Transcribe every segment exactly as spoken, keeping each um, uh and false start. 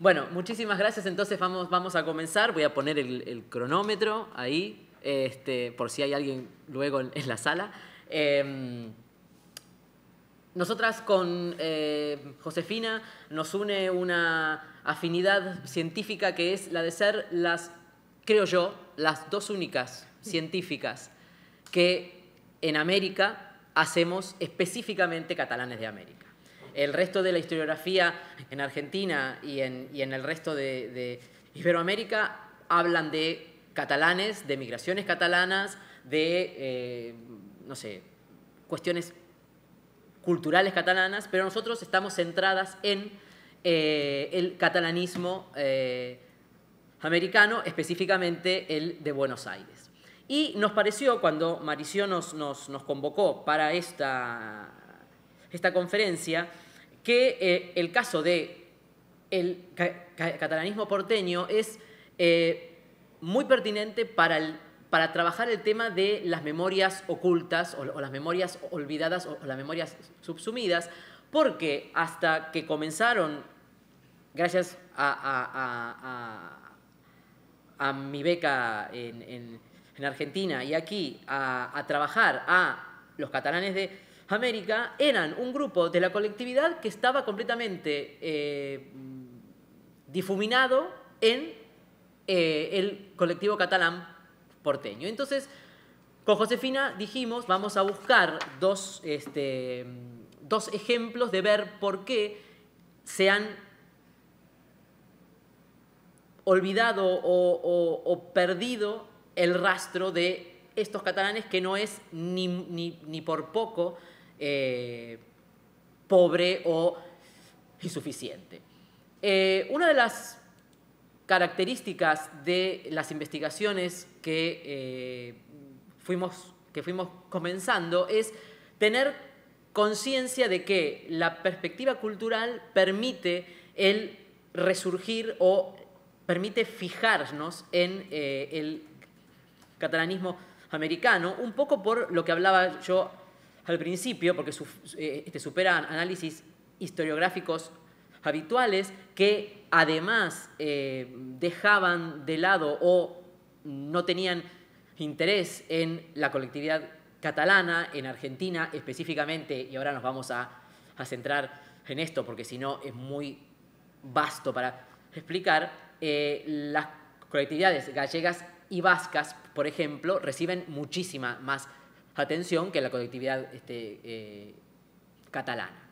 Bueno, muchísimas gracias. Entonces vamos, vamos a comenzar. Voy a poner el, el cronómetro ahí, este, por si hay alguien luego en, en la sala. Eh, Nosotras con eh, Josefina nos une una afinidad científica que es la de ser las, creo yo, las dos únicas científicas que en América hacemos específicamente catalanes de América. El resto de la historiografía en Argentina y en, y en el resto de, de Iberoamérica hablan de catalanes, de migraciones catalanas, de, eh, no sé, cuestiones culturales catalanas, pero nosotros estamos centradas en eh, el catalanismo eh, americano, específicamente el de Buenos Aires. Y nos pareció, cuando Marició nos, nos, nos convocó para esta, esta conferencia, que eh, el caso de el ca catalanismo porteño es eh, muy pertinente para el para trabajar el tema de las memorias ocultas o, o las memorias olvidadas o, o las memorias subsumidas, porque hasta que comenzaron, gracias a, a, a, a, a mi beca en, en, en Argentina y aquí, a, a trabajar a los catalanes de América, eran un grupo de la colectividad que estaba completamente eh, difuminado en eh, el colectivo catalán porteño. Entonces, con Josefina dijimos, vamos a buscar dos, este, dos ejemplos de ver por qué se han olvidado o, o, o perdido el rastro de estos catalanes, que no es ni, ni, ni por poco eh, pobre o insuficiente. Eh, una de las características de las investigaciones que, eh, fuimos, que fuimos comenzando es tener conciencia de que la perspectiva cultural permite el resurgir o permite fijarnos en eh, el catalanismo americano, un poco por lo que hablaba yo al principio, porque su, eh, este, supera análisis historiográficos habituales que además eh, dejaban de lado o no tenían interés en la colectividad catalana, en Argentina específicamente, y ahora nos vamos a, a centrar en esto porque si no es muy vasto para explicar, eh, las colectividades gallegas y vascas, por ejemplo, reciben muchísima más atención que la colectividad este, eh, catalana.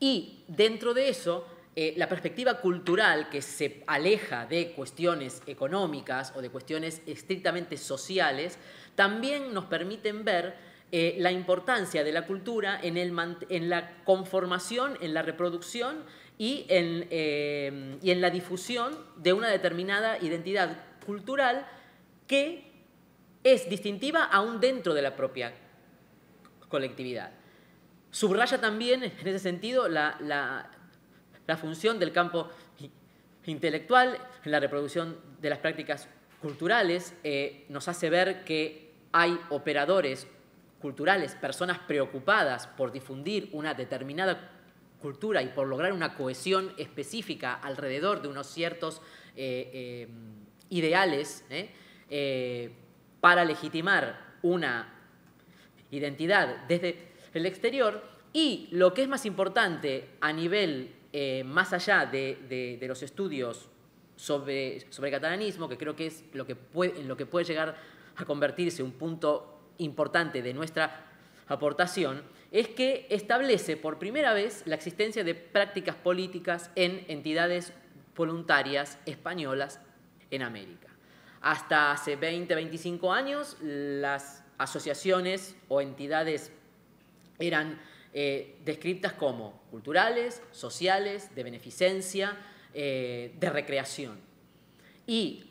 Y dentro de eso, eh, la perspectiva cultural que se aleja de cuestiones económicas o de cuestiones estrictamente sociales, también nos permiten ver eh, la importancia de la cultura en, el, en la conformación, en la reproducción y en, eh, y en la difusión de una determinada identidad cultural que es distintiva aún dentro de la propia colectividad. Subraya también, en ese sentido, la, la, la función del campo intelectual en la reproducción de las prácticas culturales. Eh, nos hace ver que hay operadores culturales, personas preocupadas por difundir una determinada cultura y por lograr una cohesión específica alrededor de unos ciertos eh, eh, ideales eh, eh, para legitimar una identidad desde el exterior. Y lo que es más importante a nivel eh, más allá de, de, de los estudios sobre, sobre el catalanismo, que creo que es lo que puede, en lo que puede llegar a convertirse un punto importante de nuestra aportación, es que establece por primera vez la existencia de prácticas políticas en entidades voluntarias españolas en América. Hasta hace veinte, veinticinco años, las asociaciones o entidades eran eh, descritas como culturales, sociales, de beneficencia, eh, de recreación. Y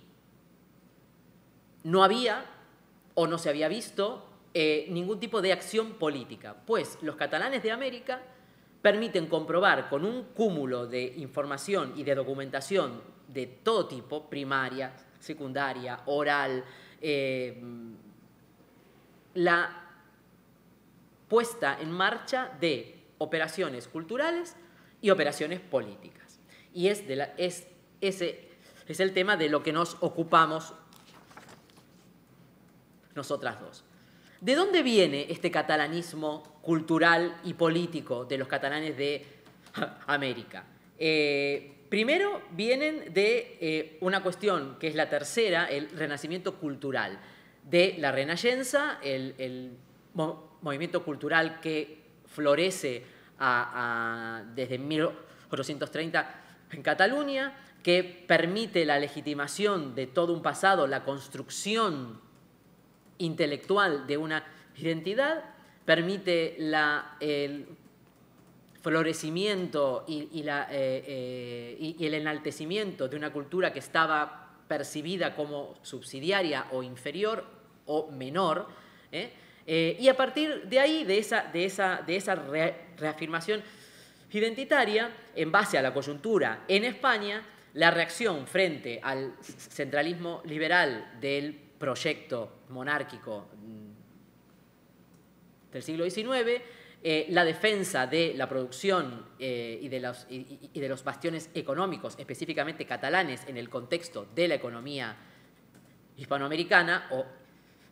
no había o no se había visto eh, ningún tipo de acción política, pues los catalanes de América permiten comprobar con un cúmulo de información y de documentación de todo tipo, primaria, secundaria, oral, eh, la puesta en marcha de operaciones culturales y operaciones políticas. y es, de la, es, ese, es el tema de lo que nos ocupamos nosotras dos. ¿De dónde viene este catalanismo cultural y político de los catalanes de América? Eh, primero vienen de eh, una cuestión que es la tercera, el renacimiento cultural, de la Renaixença, el, el mo movimiento cultural que florece a, a, desde mil ochocientos treinta en Cataluña, que permite la legitimación de todo un pasado, la construcción intelectual de una identidad, permite la, el florecimiento y, y, la, eh, eh, y, y el enaltecimiento de una cultura que estaba percibida como subsidiaria o inferior o menor, ¿eh? Eh, y a partir de ahí, de esa, de esa, de esa re, reafirmación identitaria, en base a la coyuntura en España, la reacción frente al centralismo liberal del proyecto monárquico del siglo diecinueve, eh, la defensa de la producción eh, y, de los, y, y de los bastiones económicos, específicamente catalanes, en el contexto de la economía hispanoamericana o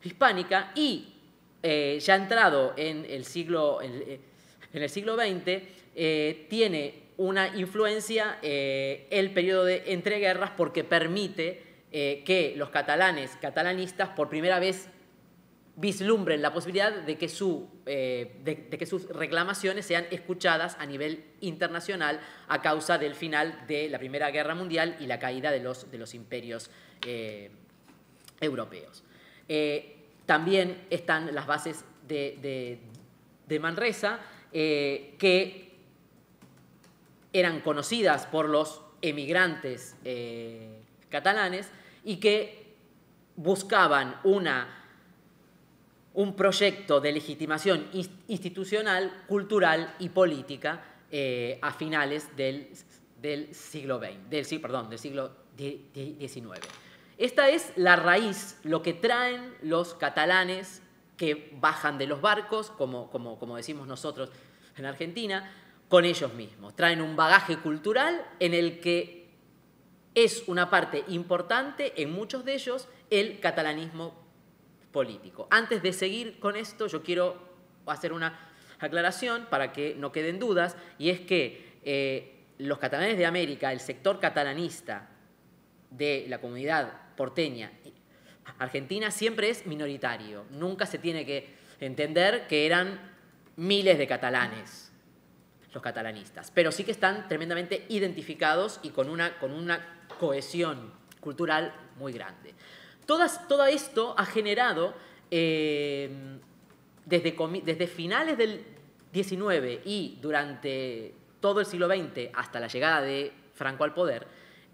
hispánica, y eh, ya entrado en el siglo, en, en el siglo veinte, eh, tiene una influencia eh, el periodo de entreguerras, porque permite Eh, que los catalanes, catalanistas, por primera vez vislumbren la posibilidad de que, su, eh, de, de que sus reclamaciones sean escuchadas a nivel internacional a causa del final de la Primera Guerra Mundial y la caída de los, de los imperios eh, europeos. Eh, también están las bases de, de, de Manresa, eh, que eran conocidas por los emigrantes eh, catalanes y que buscaban una, un proyecto de legitimación institucional, cultural y política eh, a finales del, del siglo veinte, del, perdón, del siglo diecinueve. Esta es la raíz, lo que traen los catalanes que bajan de los barcos, como, como, como decimos nosotros en Argentina, con ellos mismos. Traen un bagaje cultural en el que es una parte importante, en muchos de ellos, el catalanismo político. Antes de seguir con esto, yo quiero hacer una aclaración para que no queden dudas, y es que eh, los catalanes de América, el sector catalanista de la comunidad porteña argentina, siempre es minoritario. Nunca se tiene que entender que eran miles de catalanes los catalanistas, pero sí que están tremendamente identificados y con una, con una cohesión cultural muy grande. Todas, todo esto ha generado, eh, desde, desde finales del diecinueve y durante todo el siglo veinte hasta la llegada de Franco al poder,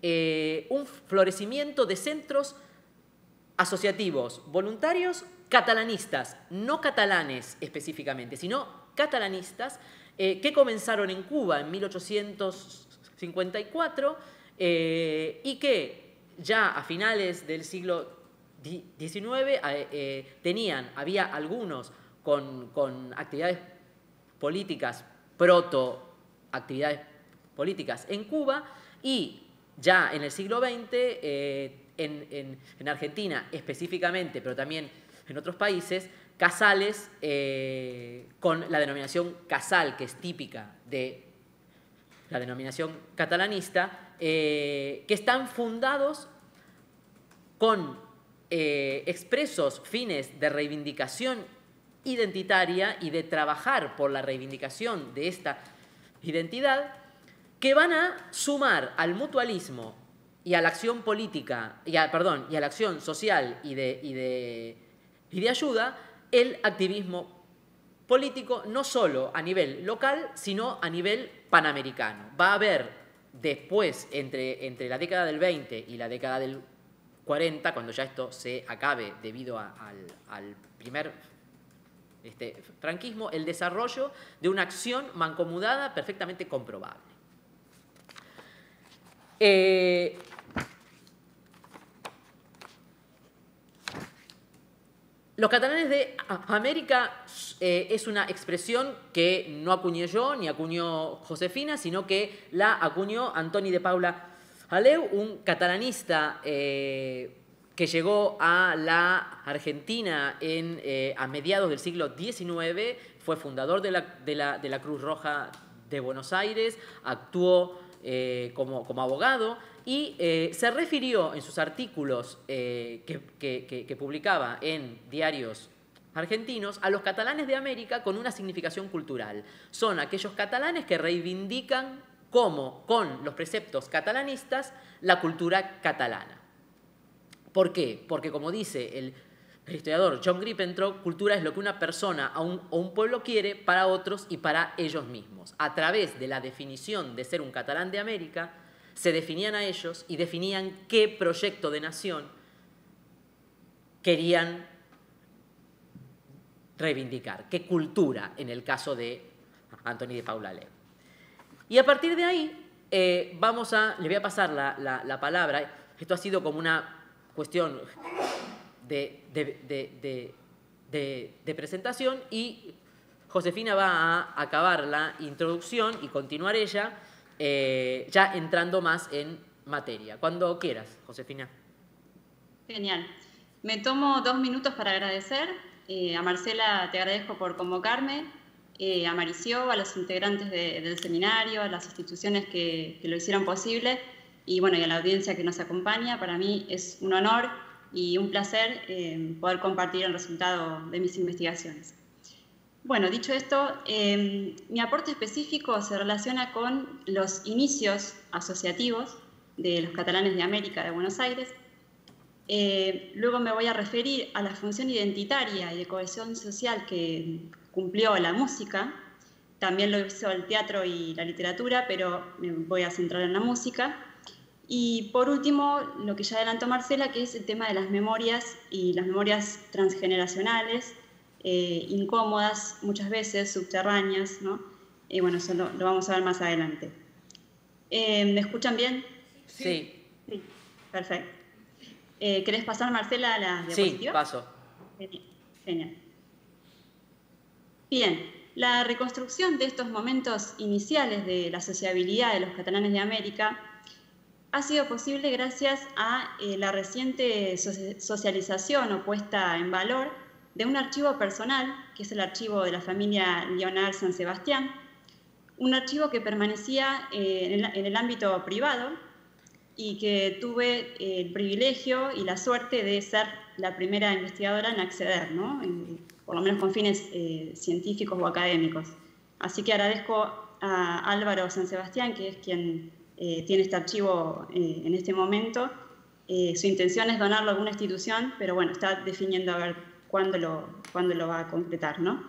eh, un florecimiento de centros asociativos voluntarios catalanistas, no catalanes específicamente, sino catalanistas, Eh, que comenzaron en Cuba en mil ochocientos cincuenta y cuatro eh, y que ya a finales del siglo diecinueve eh, eh, tenían, había algunos con, con actividades políticas, proto-actividades políticas en Cuba, y ya en el siglo veinte, eh, en, en, en Argentina específicamente, pero también en otros países, casales eh, con la denominación casal, que es típica de la denominación catalanista, eh, que están fundados con eh, expresos fines de reivindicación identitaria y de trabajar por la reivindicación de esta identidad, que van a sumar al mutualismo y a la acción política, y a, perdón, y a la acción social y de, y de, y de ayuda, el activismo político, no solo a nivel local, sino a nivel panamericano. Va a haber después, entre, entre la década del veinte y la década del cuarenta, cuando ya esto se acabe debido a, al, al primer este, franquismo, el desarrollo de una acción mancomunada perfectamente comprobable. Eh, Los catalanes de América eh, es una expresión que no acuñé yo ni acuñó Josefina, sino que la acuñó Antoni de Paula Aleu, un catalanista eh, que llegó a la Argentina en, eh, a mediados del siglo diecinueve, fue fundador de la, de la, de la Cruz Roja de Buenos Aires, actuó eh, como, como abogado y eh, se refirió en sus artículos eh, que, que, que publicaba en diarios argentinos a los catalanes de América con una significación cultural. Son aquellos catalanes que reivindican como con los preceptos catalanistas la cultura catalana. ¿Por qué? Porque, como dice el historiador John Gripentrop, cultura es lo que una persona o un, o un pueblo quiere para otros y para ellos mismos. A través de la definición de ser un catalán de América, se definían a ellos y definían qué proyecto de nación querían reivindicar, qué cultura, en el caso de Antoni de Paula Aleu. Y a partir de ahí, eh, vamos a, le voy a pasar la, la, la palabra. Esto ha sido como una cuestión de, de, de, de, de, de presentación, y Josefina va a acabar la introducción y continuar ella, eh, ya entrando más en materia. Cuando quieras, Josefina. Genial. Me tomo dos minutos para agradecer. Eh, a Marcela te agradezco por convocarme, eh, a Marició, a los integrantes de, del seminario, a las instituciones que, que lo hicieron posible, y bueno, y a la audiencia que nos acompaña. Para mí es un honor y un placer eh, poder compartir el resultado de mis investigaciones. Bueno, dicho esto, eh, mi aporte específico se relaciona con los inicios asociativos de los catalanes de América de Buenos Aires. Eh, luego me voy a referir a la función identitaria y de cohesión social que cumplió la música. También lo hizo el teatro y la literatura, pero me voy a centrar en la música. Y por último, lo que ya adelantó Marcela, que es el tema de las memorias y las memorias transgeneracionales, eh, incómodas, muchas veces subterráneas, ¿no? Y eh, bueno, eso lo, lo vamos a ver más adelante. Eh, ¿Me escuchan bien? Sí. Sí, perfecto. Eh, ¿Querés pasar, Marcela, a las diapositivas? Sí, paso. Genial. Bien. La reconstrucción de estos momentos iniciales de la sociabilidad de los catalanes de América ha sido posible gracias a eh, la reciente so socialización o puesta en valor de un archivo personal, que es el archivo de la familia Leonel San Sebastián, un archivo que permanecía eh, en, el, en el ámbito privado y que tuve eh, el privilegio y la suerte de ser la primera investigadora en acceder, ¿no? En, por lo menos con fines eh, científicos o académicos. Así que agradezco a Álvaro San Sebastián, que es quien Eh, tiene este archivo eh, en este momento. Eh, su intención es donarlo a alguna institución, pero bueno, está definiendo a ver cuándo lo, cuándo lo va a completar, ¿no?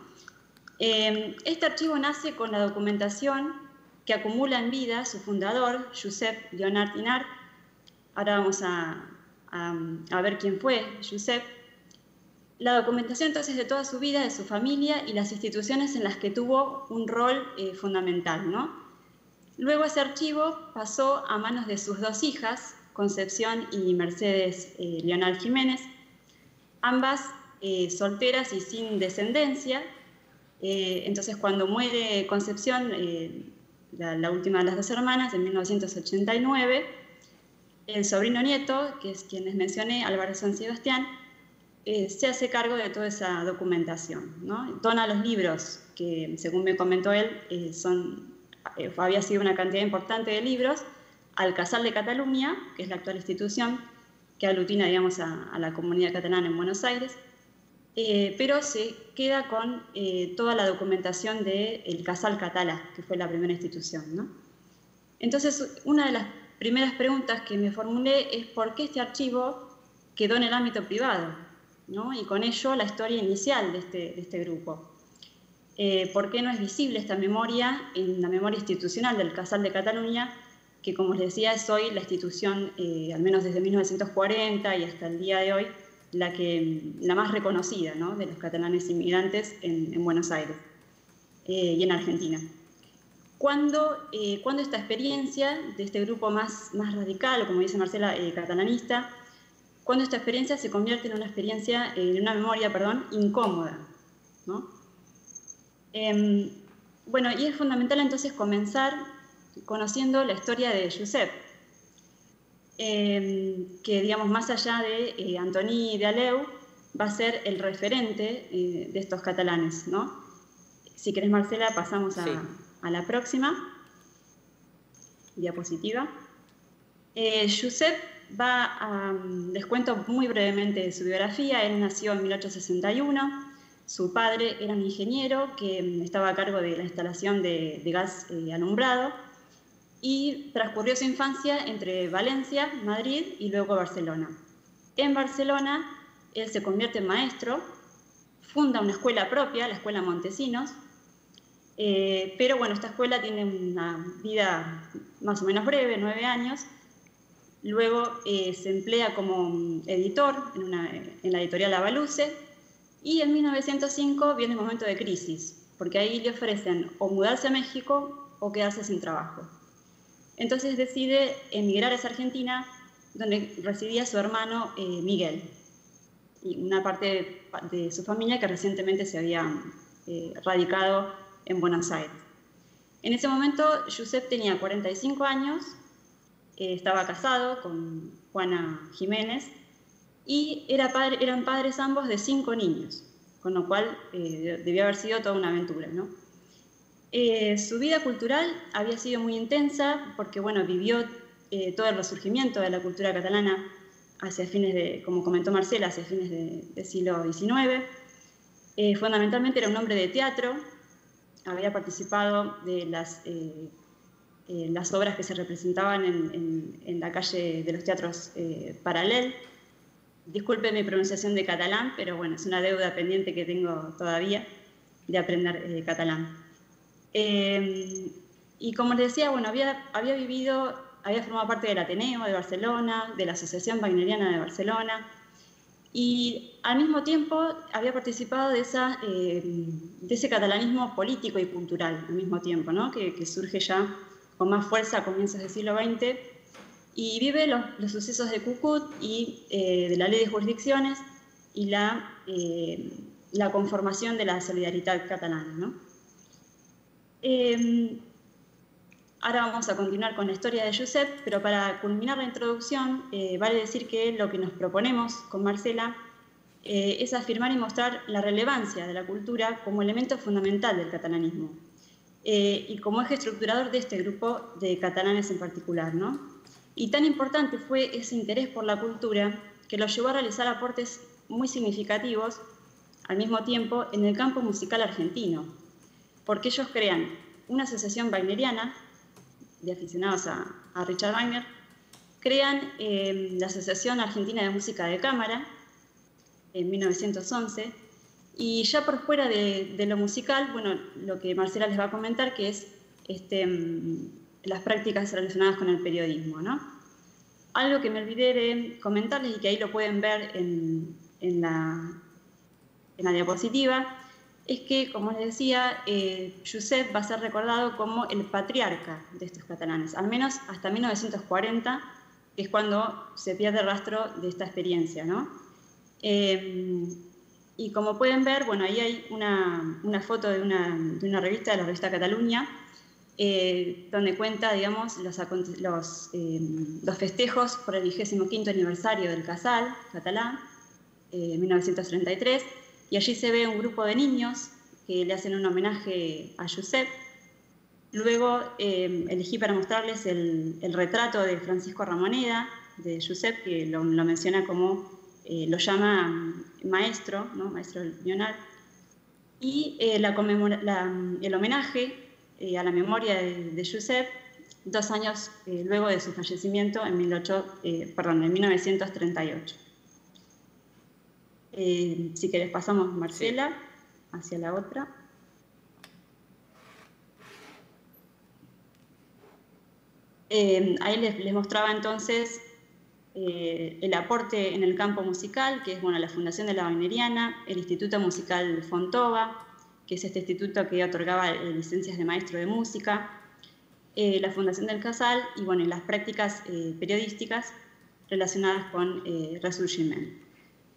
Eh, este archivo nace con la documentación que acumula en vida su fundador, Josep Leonard i Nart. Ahora vamos a, a, a ver quién fue Josep. La documentación entonces de toda su vida, de su familia y las instituciones en las que tuvo un rol eh, fundamental, ¿no? Luego ese archivo pasó a manos de sus dos hijas, Concepción y Mercedes eh, Leonel Jiménez, ambas eh, solteras y sin descendencia. Eh, entonces, cuando muere Concepción, eh, la, la última de las dos hermanas, en mil novecientos ochenta y nueve, el sobrino nieto, que es quien les mencioné, Álvaro San Sebastián, eh, se hace cargo de toda esa documentación, ¿no? Dona los libros, que según me comentó él, eh, son... había sido una cantidad importante de libros, al Casal de Cataluña, que es la actual institución que aglutina, digamos, a, a la comunidad catalana en Buenos Aires, eh, pero se queda con eh, toda la documentación del Casal Català, que fue la primera institución, ¿no? Entonces, una de las primeras preguntas que me formulé es por qué este archivo quedó en el ámbito privado, ¿no? Y con ello la historia inicial de este, de este grupo. Eh, ¿Por qué no es visible esta memoria en la memoria institucional del Casal de Cataluña, que, como les decía, es hoy la institución, eh, al menos desde mil novecientos cuarenta y hasta el día de hoy, la, que, la más reconocida, ¿no?, de los catalanes inmigrantes en, en Buenos Aires eh, y en Argentina? ¿Cuándo, eh, ¿Cuándo esta experiencia de este grupo más, más radical, o como dice Marcela, eh, catalanista, cuando esta experiencia se convierte en una experiencia, en una memoria, perdón, incómoda, ¿no? Eh, bueno, y es fundamental entonces comenzar conociendo la historia de Josep, eh, que, digamos, más allá de eh, Antoni de Aleu, va a ser el referente eh, de estos catalanes, ¿no? Si querés, Marcela, pasamos a, sí. a la próxima diapositiva. Eh, Josep va a... Um, les cuento muy brevemente de su biografía. Él nació en mil ochocientos sesenta y uno. Su padre era un ingeniero que um, estaba a cargo de la instalación de, de gas eh, alumbrado, y transcurrió su infancia entre Valencia, Madrid y luego Barcelona. En Barcelona él se convierte en maestro, funda una escuela propia, la Escuela Montesinos, eh, pero bueno, esta escuela tiene una vida más o menos breve, nueve años. Luego eh, se emplea como editor en, una, en la editorial Avaluce, y en mil novecientos cinco viene el momento de crisis, porque ahí le ofrecen o mudarse a México o quedarse sin trabajo. Entonces decide emigrar a esa Argentina, donde residía su hermano eh, Miguel, y una parte de, de su familia que recientemente se había eh, radicado en Buenos Aires. En ese momento Josep tenía cuarenta y cinco años, eh, estaba casado con Juana Jiménez, y era padre, eran padres ambos de cinco niños, con lo cual eh, debió haber sido toda una aventura, ¿no? Eh, su vida cultural había sido muy intensa, porque bueno, vivió eh, todo el resurgimiento de la cultura catalana hacia fines de, como comentó Marcela, hacia fines del de siglo diecinueve. Eh, fundamentalmente era un hombre de teatro, había participado de las, eh, eh, las obras que se representaban en, en, en la calle de los teatros eh, Paralel. Disculpe mi pronunciación de catalán, pero bueno, es una deuda pendiente que tengo todavía de aprender eh, catalán. Eh, y como les decía, bueno, había, había vivido... había formado parte del Ateneo de Barcelona, de la Asociación Wagneriana de Barcelona, y al mismo tiempo había participado de, esa, eh, de ese catalanismo político y cultural al mismo tiempo, ¿no? que, que surge ya con más fuerza a comienzos del siglo veinte, y vive los, los sucesos de Cucut y eh, de la ley de jurisdicciones y la, eh, la conformación de la Solidaridad Catalana, ¿no? Eh, Ahora vamos a continuar con la historia de Josep, pero para culminar la introducción, eh, vale decir que lo que nos proponemos con Marcela eh, es afirmar y mostrar la relevancia de la cultura como elemento fundamental del catalanismo eh, y como eje estructurador de este grupo de catalanes en particular, ¿no? Y tan importante fue ese interés por la cultura que lo llevó a realizar aportes muy significativos al mismo tiempo en el campo musical argentino, porque ellos crean una asociación wagneriana de aficionados a, a Richard Wagner, crean eh, la Asociación Argentina de Música de Cámara en mil novecientos once, y ya por fuera de, de lo musical, bueno, lo que Marcela les va a comentar, que es este, las prácticas relacionadas con el periodismo, ¿no? Algo que me olvidé de comentarles y que ahí lo pueden ver en, en, la, en la diapositiva, es que, como les decía, eh, Josep va a ser recordado como el patriarca de estos catalanes, al menos hasta mil novecientos cuarenta, que es cuando se pierde rastro de esta experiencia, ¿no? Eh, y como pueden ver, bueno, ahí hay una, una foto de una, de una revista, de la revista Cataluña, eh, donde cuenta, digamos, los, los, eh, los festejos por el vigésimo quinto aniversario del Casal Català, eh, mil novecientos treinta y tres, y allí se ve un grupo de niños que le hacen un homenaje a Josep. Luego eh, elegí para mostrarles el, el retrato de Francisco Ramoneda, de Josep, que lo, lo menciona como, eh, lo llama maestro, ¿no? Maestro Leonard. Y eh, la la, el homenaje eh, a la memoria de, de Josep, dos años eh, luego de su fallecimiento en, mil ocho, eh, perdón, en mil novecientos treinta y ocho. Eh, si querés pasamos, Marcela, sí, hacia la otra. Eh, ahí les, les mostraba entonces eh, el aporte en el campo musical, que es bueno, la fundación de la Wagneriana, el Instituto Musical Fontova, que es este instituto que otorgaba eh, licencias de maestro de música, eh, la fundación del Casal y, bueno, y las prácticas eh, periodísticas relacionadas con eh, Resurgiment.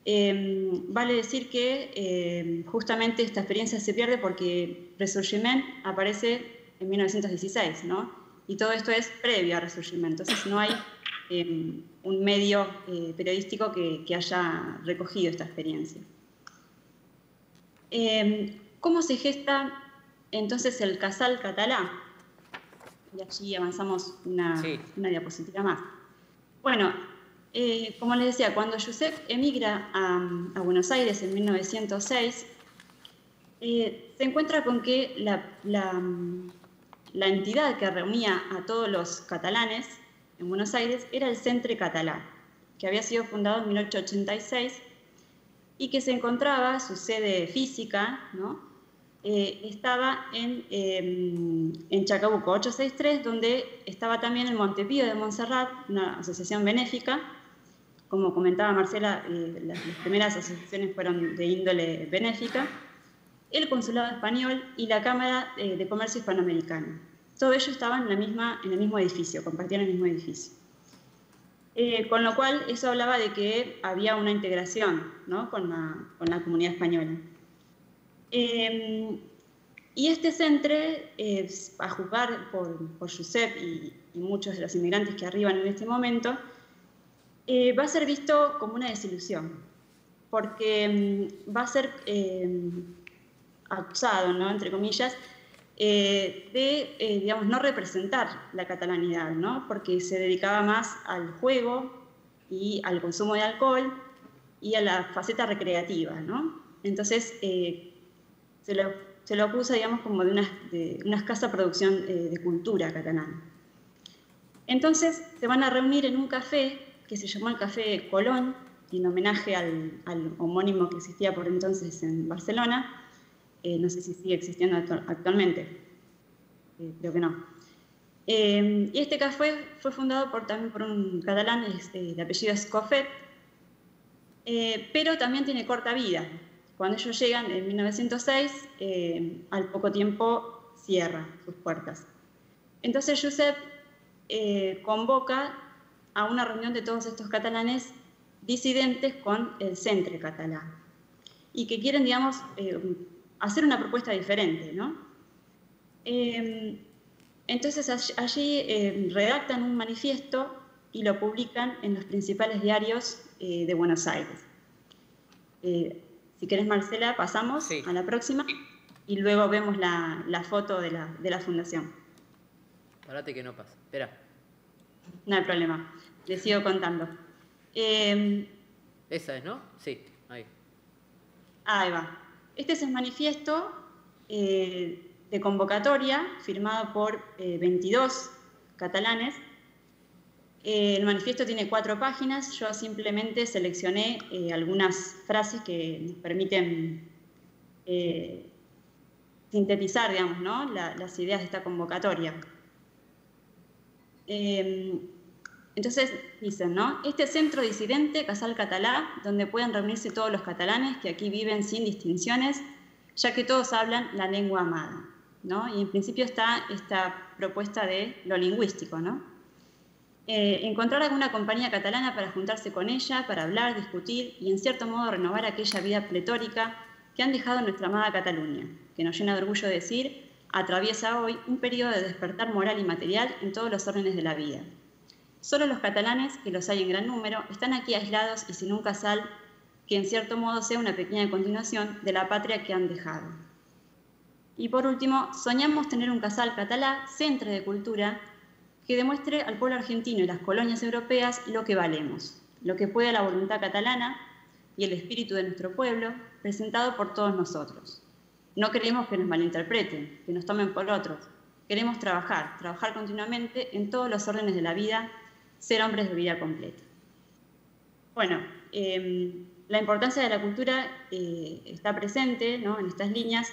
Eh, vale decir que eh, justamente esta experiencia se pierde porque Resurgiment aparece en mil novecientos dieciséis, ¿no? Y todo esto es previo a Resurgiment, entonces no hay eh, un medio eh, periodístico que, que haya recogido esta experiencia. Eh, ¿Cómo se gesta entonces el Casal Català? Y allí avanzamos una, sí. una diapositiva más. Bueno, eh, como les decía, cuando Josep emigra a, a Buenos Aires en mil novecientos seis, eh, se encuentra con que la, la, la entidad que reunía a todos los catalanes en Buenos Aires era el Centre Català, que había sido fundado en mil ochocientos ochenta y seis y que se encontraba, su sede física, ¿no? Eh, estaba en, eh, en Chacabuco ochocientos sesenta y tres, donde estaba también el Montepío de Montserrat, una asociación benéfica. Como comentaba Marcela, eh, las, las primeras asociaciones fueron de índole benéfica, el Consulado Español y la Cámara eh, de Comercio Hispanoamericano. Todo ello estaba en, la misma, en el mismo edificio, compartían el mismo edificio. Eh, con lo cual, eso hablaba de que había una integración, ¿no? con, la, con la comunidad española. Eh, y este centro, eh, a juzgar por, por Josep y, y muchos de los inmigrantes que arriban en este momento, eh, va a ser visto como una desilusión, porque um, va a ser eh, acusado, ¿no? entre comillas, eh, de eh, digamos, no representar la catalanidad, ¿no? porque se dedicaba más al juego y al consumo de alcohol y a la faceta recreativa, ¿no? Entonces, eh, se lo, se lo acusa, digamos, como de una, de una escasa producción eh, de cultura catalana. Entonces, se van a reunir en un café que se llamó el Café Colón, en homenaje al, al homónimo que existía por entonces en Barcelona. Eh, no sé si sigue existiendo actualmente. Eh, creo que no. Eh, y este café fue fundado por, también por un catalán, este, de apellido Escofet, eh, pero también tiene corta vida. Cuando ellos llegan en mil novecientos seis, eh, al poco tiempo cierra sus puertas. Entonces Josep eh, convoca a una reunión de todos estos catalanes disidentes con el Centre Català y que quieren, digamos, eh, hacer una propuesta diferente, ¿no? Eh, entonces allí, allí eh, redactan un manifiesto y lo publican en los principales diarios eh, de Buenos Aires. Eh, Si querés, Marcela, pasamos sí. a la próxima y luego vemos la, la foto de la, de la fundación. Parate que no pasa. Espera. No hay problema. Le sigo contando. Eh, Esa es, ¿no? Sí, ahí. Ahí va. Este es el manifiesto eh, de convocatoria firmado por eh, veintidós catalanes. Eh, el manifiesto tiene cuatro páginas, yo simplemente seleccioné eh, algunas frases que nos permiten eh, sintetizar, digamos, ¿no? La, las ideas de esta convocatoria. Eh, entonces dicen, ¿no? Este centro disidente, Casal Català, donde pueden reunirse todos los catalanes que aquí viven sin distinciones, ya que todos hablan la lengua amada, ¿no? Y en principio está esta propuesta de lo lingüístico, ¿no? Eh, encontrar alguna compañía catalana para juntarse con ella, para hablar, discutir y en cierto modo renovar aquella vida pletórica que han dejado nuestra amada Cataluña, que nos llena de orgullo decir, atraviesa hoy un periodo de despertar moral y material en todos los órdenes de la vida. Solo los catalanes, que los hay en gran número, están aquí aislados y sin un casal que en cierto modo sea una pequeña continuación de la patria que han dejado. Y por último, soñamos tener un Casal Català, centro de cultura, que demuestre al pueblo argentino y las colonias europeas lo que valemos, lo que puede la voluntad catalana y el espíritu de nuestro pueblo, presentado por todos nosotros. No queremos que nos malinterpreten, que nos tomen por otros. Queremos trabajar, trabajar continuamente en todos los órdenes de la vida, ser hombres de vida completa. Bueno, eh, la importancia de la cultura eh, está presente, ¿no? en estas líneas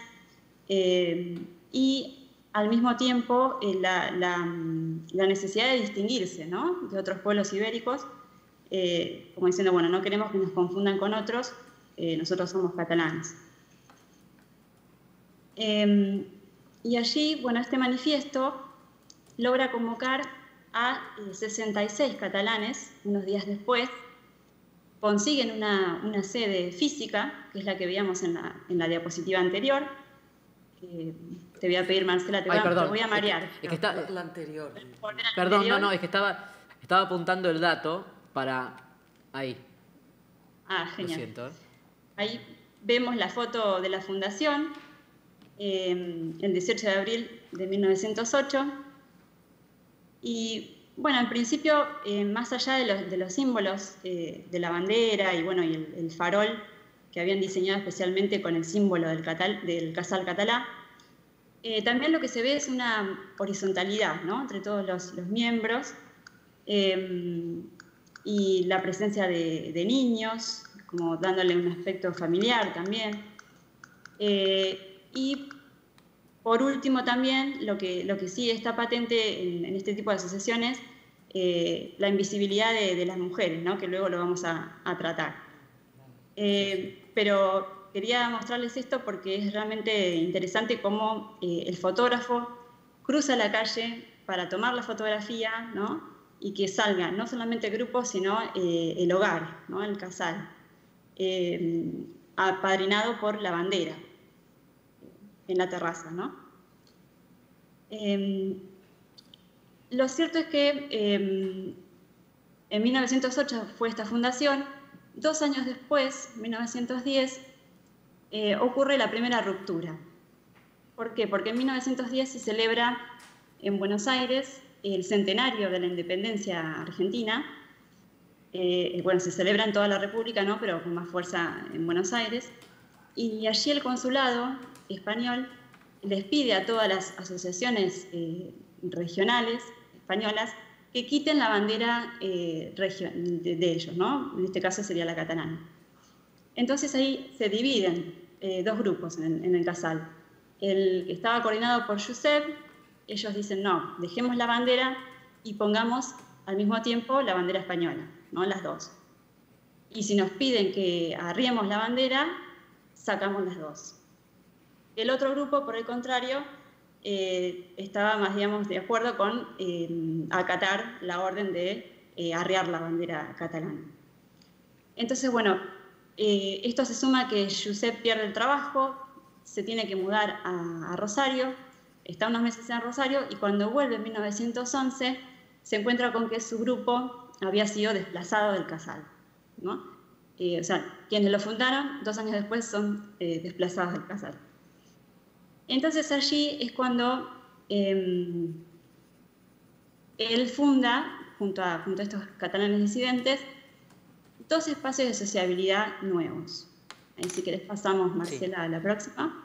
eh, y... al mismo tiempo eh, la, la, la necesidad de distinguirse, ¿no? de otros pueblos ibéricos, eh, como diciendo, bueno, no queremos que nos confundan con otros, eh, nosotros somos catalanes. Eh, y allí, bueno, este manifiesto logra convocar a sesenta y seis catalanes, unos días después, consiguen una, una sede física, que es la que veíamos en la, en la diapositiva anterior. Eh, te voy a pedir, Marcela, te, Ay, va, perdón, te voy a marear. Es que, es que está, la anterior. Perdón, anterior. no, no, es que estaba, estaba apuntando el dato para... Ahí. Ah, genial. Lo siento, ¿eh? Ahí vemos la foto de la fundación, eh, el dieciocho de abril de mil novecientos ocho. Y bueno, en principio, eh, más allá de los, de los símbolos eh, de la bandera y, bueno, y el, el farol que habían diseñado especialmente con el símbolo del, catal, del Casal Català, eh, también lo que se ve es una horizontalidad, ¿no?, entre todos los, los miembros, eh, y la presencia de, de niños, como dándole un aspecto familiar también. Eh, y por último también, lo que, lo que sí está patente en, en este tipo de asociaciones, eh, la invisibilidad de, de las mujeres, ¿no?, que luego lo vamos a, a tratar. Eh, pero quería mostrarles esto porque es realmente interesante cómo eh, el fotógrafo cruza la calle para tomar la fotografía, ¿no?, y que salga no solamente el grupo, sino eh, el hogar, ¿no?, el casal, eh, apadrinado por la bandera en la terraza, ¿no? Eh, lo cierto es que eh, en mil novecientos ocho fue esta fundación. Dos años después, en mil novecientos diez, eh, ocurre la primera ruptura. ¿Por qué? Porque en mil novecientos diez se celebra en Buenos Aires el centenario de la independencia argentina. Eh, bueno, se celebra en toda la República, ¿no?, pero con más fuerza en Buenos Aires. Y allí el consulado español les pide a todas las asociaciones eh, regionales españolas que quiten la bandera eh, de, de ellos, ¿no? En este caso sería la catalana. Entonces ahí se dividen eh, dos grupos en, en el casal. El que estaba coordinado por Josep, ellos dicen, no, dejemos la bandera y pongamos al mismo tiempo la bandera española, ¿no?, las dos. Y si nos piden que arriemos la bandera, sacamos las dos. El otro grupo, por el contrario, eh, estaba más, digamos, de acuerdo con eh, acatar la orden de eh, arriar la bandera catalana. Entonces, bueno, eh, esto se suma que Josep pierde el trabajo, se tiene que mudar a, a Rosario, está unos meses en Rosario, y cuando vuelve en mil novecientos once se encuentra con que su grupo había sido desplazado del casal, ¿no? Eh, o sea, quienes lo fundaron, dos años después son eh, desplazados del casal. Entonces allí es cuando eh, él funda, junto a, junto a estos catalanes disidentes, dos espacios de sociabilidad nuevos. Así que les pasamos, Marcela, sí, a la próxima.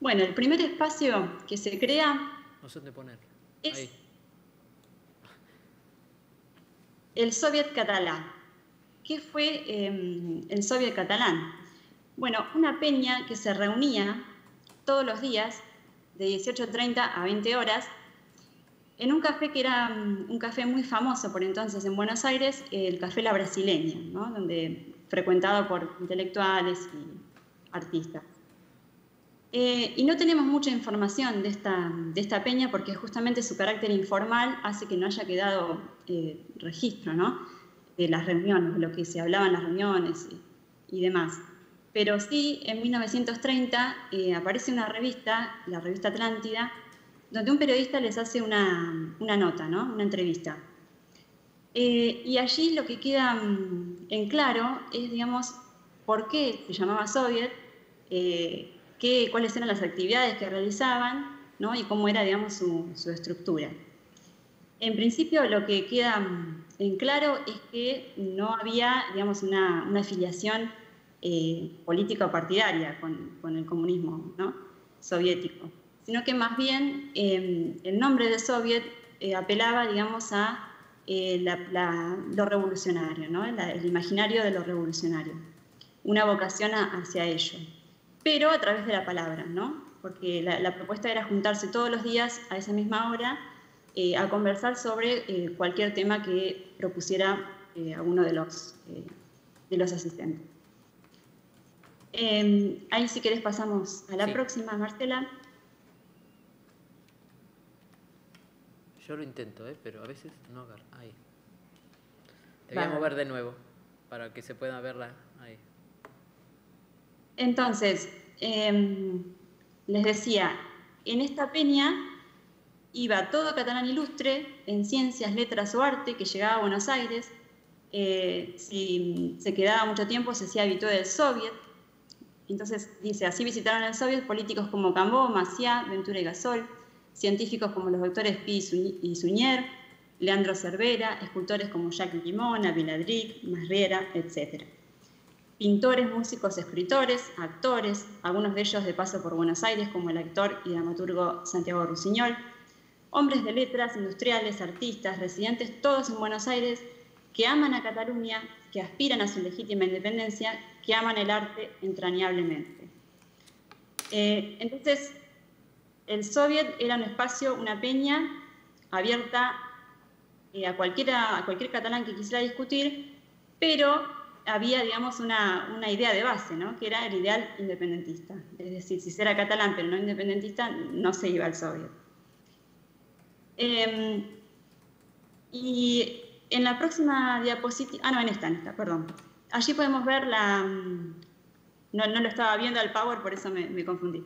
Bueno, el primer espacio que se crea... No sé dónde poner. Es ahí. El Soviet Catalá. ¿Qué fue eh, el Soviet Catalán? Bueno, una peña que se reunía todos los días, de dieciocho treinta a veinte horas, en un café que era um, un café muy famoso por entonces en Buenos Aires, el Café La Brasileña, ¿no?, donde, frecuentado por intelectuales y artistas. Eh, y no tenemos mucha información de esta, de esta peña porque justamente su carácter informal hace que no haya quedado eh, registro, ¿no?, de las reuniones, de lo que se hablaba en las reuniones y, y demás. Pero sí, en mil novecientos treinta eh, aparece una revista, la revista Atlántida, donde un periodista les hace una, una nota, ¿no?, una entrevista. Eh, y allí lo que queda en claro es, digamos, por qué se llamaba Soviet, eh, Qué, cuáles eran las actividades que realizaban, ¿no?, y cómo era, digamos, su, su estructura. En principio, lo que queda en claro es que no había, digamos, una, una afiliación eh, política o partidaria con, con el comunismo, ¿no?, soviético, sino que más bien eh, el nombre de Soviet eh, apelaba, digamos, a eh, la, la, lo revolucionario, ¿no?, la, el imaginario de lo revolucionario, una vocación a, hacia ello. Pero a través de la palabra, ¿no?, porque la, la propuesta era juntarse todos los días a esa misma hora eh, a conversar sobre eh, cualquier tema que propusiera eh, alguno de los, eh, de los asistentes. Eh, ahí si quieres pasamos a la sí. próxima, Marcela. Yo lo intento, ¿eh? Pero a veces no agarra. Ahí. Te voy vale. a mover de nuevo para que se pueda verla ahí. Entonces, eh, les decía, en esta peña iba todo catalán ilustre en ciencias, letras o arte que llegaba a Buenos Aires. Eh, si se quedaba mucho tiempo se hacía habitué del Soviet. Entonces dice, así visitaron el Soviet políticos como Cambó, Maciá, Ventura y Gasol, científicos como los doctores Pi y Suñer, Leandro Cervera, escultores como Jacques Llimona, Viladric, Masriera, etcétera. Pintores, músicos, escritores, actores, algunos de ellos de paso por Buenos Aires como el actor y dramaturgo Santiago Rusiñol, hombres de letras, industriales, artistas, residentes, todos en Buenos Aires, que aman a Cataluña, que aspiran a su legítima independencia, que aman el arte entrañablemente. Eh, entonces, el Soviet era un espacio, una peña abierta eh, a, cualquiera, a cualquier catalán que quisiera discutir, pero había, digamos, una, una idea de base, ¿no? Que era el ideal independentista. Es decir, si era catalán pero no independentista, no se iba al Soviet. Eh, y... En la próxima diapositiva, ah no, en esta, en esta, perdón. Allí podemos ver la, no, no lo estaba viendo al Power, por eso me, me confundí.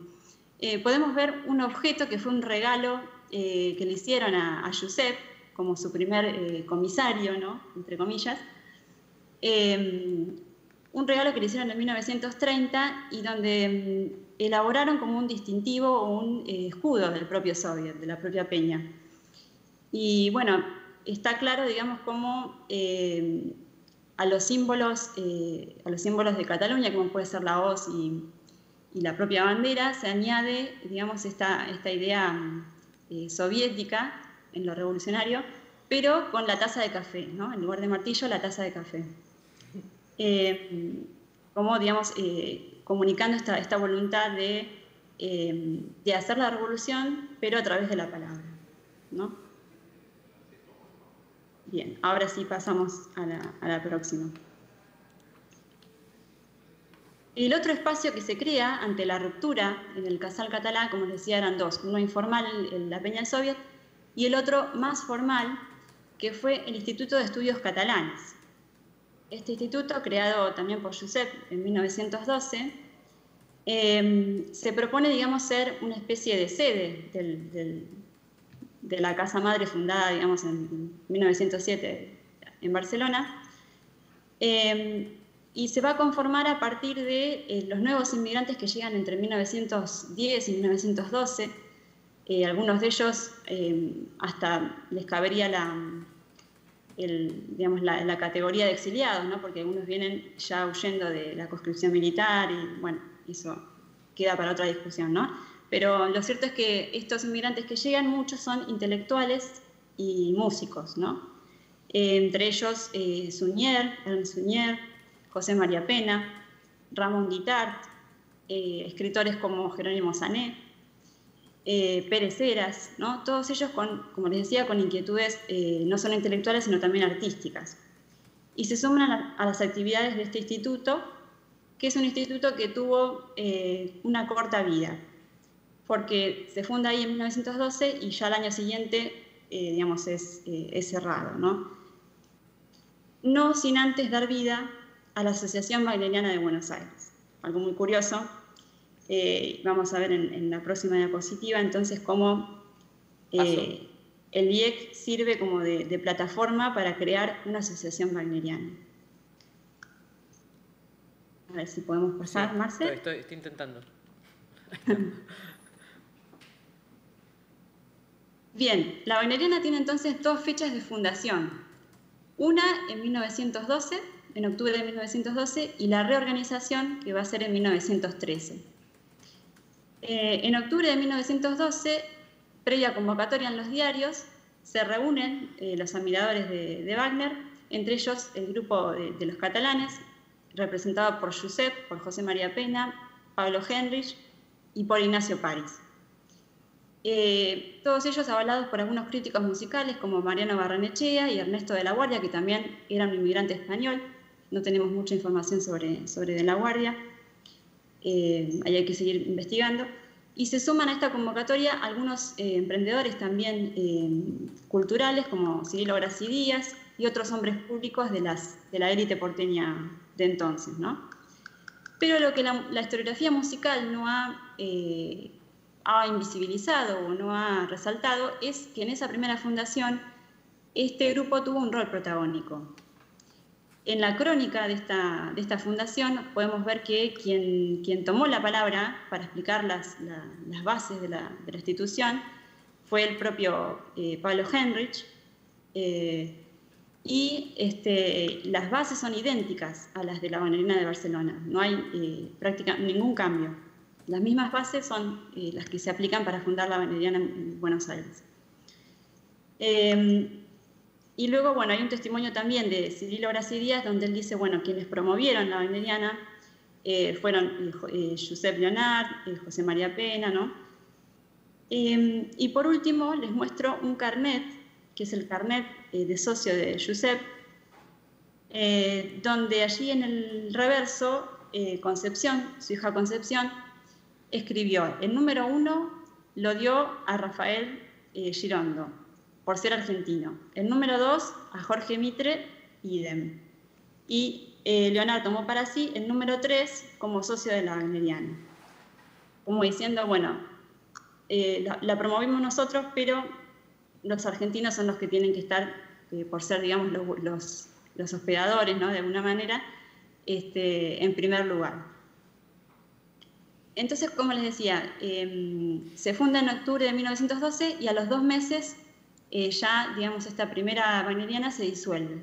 Eh, podemos ver un objeto que fue un regalo eh, que le hicieron a, a Josep, como su primer eh, comisario, ¿no? Entre comillas. Eh, un regalo que le hicieron en mil novecientos treinta y donde elaboraron como un distintivo o un eh, escudo del propio Soviet, de la propia peña. Y bueno, está claro, digamos, cómo eh, a, los símbolos, eh, a los símbolos de Cataluña, como puede ser la hoz y, y la propia bandera, se añade, digamos, esta, esta idea eh, soviética en lo revolucionario, pero con la taza de café, ¿no? En lugar de martillo, la taza de café. Eh, como, digamos, eh, comunicando esta, esta voluntad de, eh, de hacer la revolución, pero a través de la palabra, ¿no? Bien, ahora sí pasamos a la, a la próxima. El otro espacio que se crea ante la ruptura en el Casal Català, como les decía, eran dos. Uno informal, en la peña Soviet, y el otro más formal, que fue el Instituto de Estudios Catalanes. Este instituto, creado también por Josep en mil novecientos doce, eh, se propone, digamos, ser una especie de sede del... del de la casa madre fundada, digamos, en mil novecientos siete en Barcelona, eh, y se va a conformar a partir de eh, los nuevos inmigrantes que llegan entre mil novecientos diez y mil novecientos doce, eh, algunos de ellos eh, hasta les cabería la, el, digamos, la, la categoría de exiliados, ¿no? Porque algunos vienen ya huyendo de la conscripción militar y, bueno, eso queda para otra discusión, ¿no? Pero lo cierto es que estos inmigrantes que llegan, muchos son intelectuales y músicos, ¿no? Eh, entre ellos, eh, Suñer, Ernst Suñer, José María Pena, Ramón Guitart, eh, escritores como Jerónimo Sané, eh, Pérez Heras, ¿no? Todos ellos, con, como les decía, con inquietudes eh, no solo intelectuales, sino también artísticas. Y se suman a, la, a las actividades de este instituto, que es un instituto que tuvo eh, una corta vida, porque se funda ahí en mil novecientos doce y ya al año siguiente, eh, digamos, es, eh, es cerrado, ¿no? No sin antes dar vida a la Asociación Wagneriana de Buenos Aires. Algo muy curioso, eh, vamos a ver en, en la próxima diapositiva, entonces, cómo eh, el I E C sirve como de, de plataforma para crear una asociación wagneriana. A ver si podemos pasar, sí, Marcel. Estoy, estoy intentando. Bien, la Wagneriana tiene entonces dos fechas de fundación. Una en mil novecientos doce, en octubre de mil novecientos doce, y la reorganización que va a ser en mil novecientos trece. Eh, en octubre de mil novecientos doce, previa convocatoria en los diarios, se reúnen eh, los admiradores de, de Wagner, entre ellos el grupo de, de los catalanes, representado por Josep, por José María Pena, Pablo Henrich y por Ignacio París. Eh, todos ellos avalados por algunos críticos musicales como Mariano Barrenechea y Ernesto de la Guardia, que también era un inmigrante español. No tenemos mucha información sobre, sobre de la Guardia. eh, ahí hay que seguir investigando. Y se suman a esta convocatoria algunos eh, emprendedores también eh, culturales, como Cirilo Grassi Díaz y otros hombres públicos de, las, de la élite porteña de entonces, ¿no? Pero lo que la, la historiografía musical no ha, eh, ha invisibilizado o no ha resaltado es que en esa primera fundación este grupo tuvo un rol protagónico. En la crónica de esta, de esta fundación podemos ver que quien, quien tomó la palabra para explicar las, la, las bases de la, de la institución fue el propio eh, Pablo Henrich, eh, y este, las bases son idénticas a las de la Wagneriana de Barcelona, no hay eh, práctica, ningún cambio. Las mismas bases son eh, las que se aplican para fundar la Wagneriana en Buenos Aires. Eh, Y luego, bueno, hay un testimonio también de Cirilo Grassi Díaz, donde él dice, bueno, quienes promovieron la Wagneriana eh, fueron eh, Josep Leonard, eh, José María Pena, ¿no? Eh, y por último, les muestro un carnet, que es el carnet eh, de socio de Josep, eh, donde allí en el reverso, eh, Concepción, su hija Concepción, escribió, el número uno lo dio a Rafael eh, Girondo, por ser argentino. El número dos, a Jorge Mitre, idem. Y eh, Leonardo tomó para sí el número tres como socio de la Wagneriana. Como diciendo, bueno, eh, la, la promovimos nosotros, pero los argentinos son los que tienen que estar, eh, por ser, digamos, los, los, los hospedadores, ¿no?, de alguna manera, este, en primer lugar. Entonces, como les decía, eh, se funda en octubre de mil novecientos doce y a los dos meses Eh, ya, digamos, esta primera wagneriana se disuelve.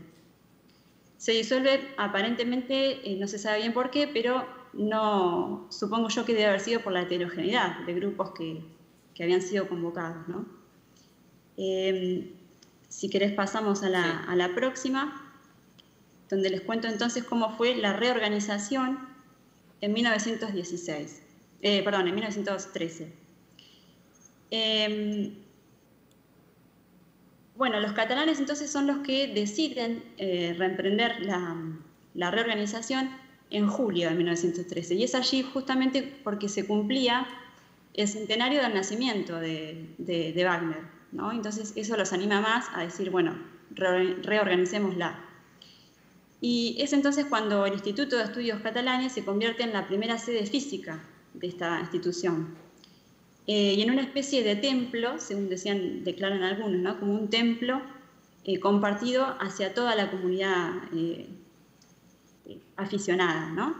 Se disuelve aparentemente, eh, no se sabe bien por qué, pero no, supongo yo que debe haber sido por la heterogeneidad de grupos que, que habían sido convocados, ¿no? Eh, si querés pasamos a la, sí. a la próxima, donde les cuento entonces cómo fue la reorganización en mil novecientos dieciséis, eh, perdón, en mil novecientos trece. Eh, Bueno, los catalanes entonces son los que deciden eh, reemprender la, la reorganización en julio de mil novecientos trece. Y es allí justamente porque se cumplía el centenario del nacimiento de, de, de Wagner, ¿no? Entonces eso los anima más a decir, bueno, re, reorganicémosla. Y es entonces cuando el Instituto de Estudios Catalanes se convierte en la primera sede física de esta institución. Eh, y en una especie de templo, según decían, declaran algunos, ¿no?, como un templo eh, compartido hacia toda la comunidad eh, aficionada, ¿no?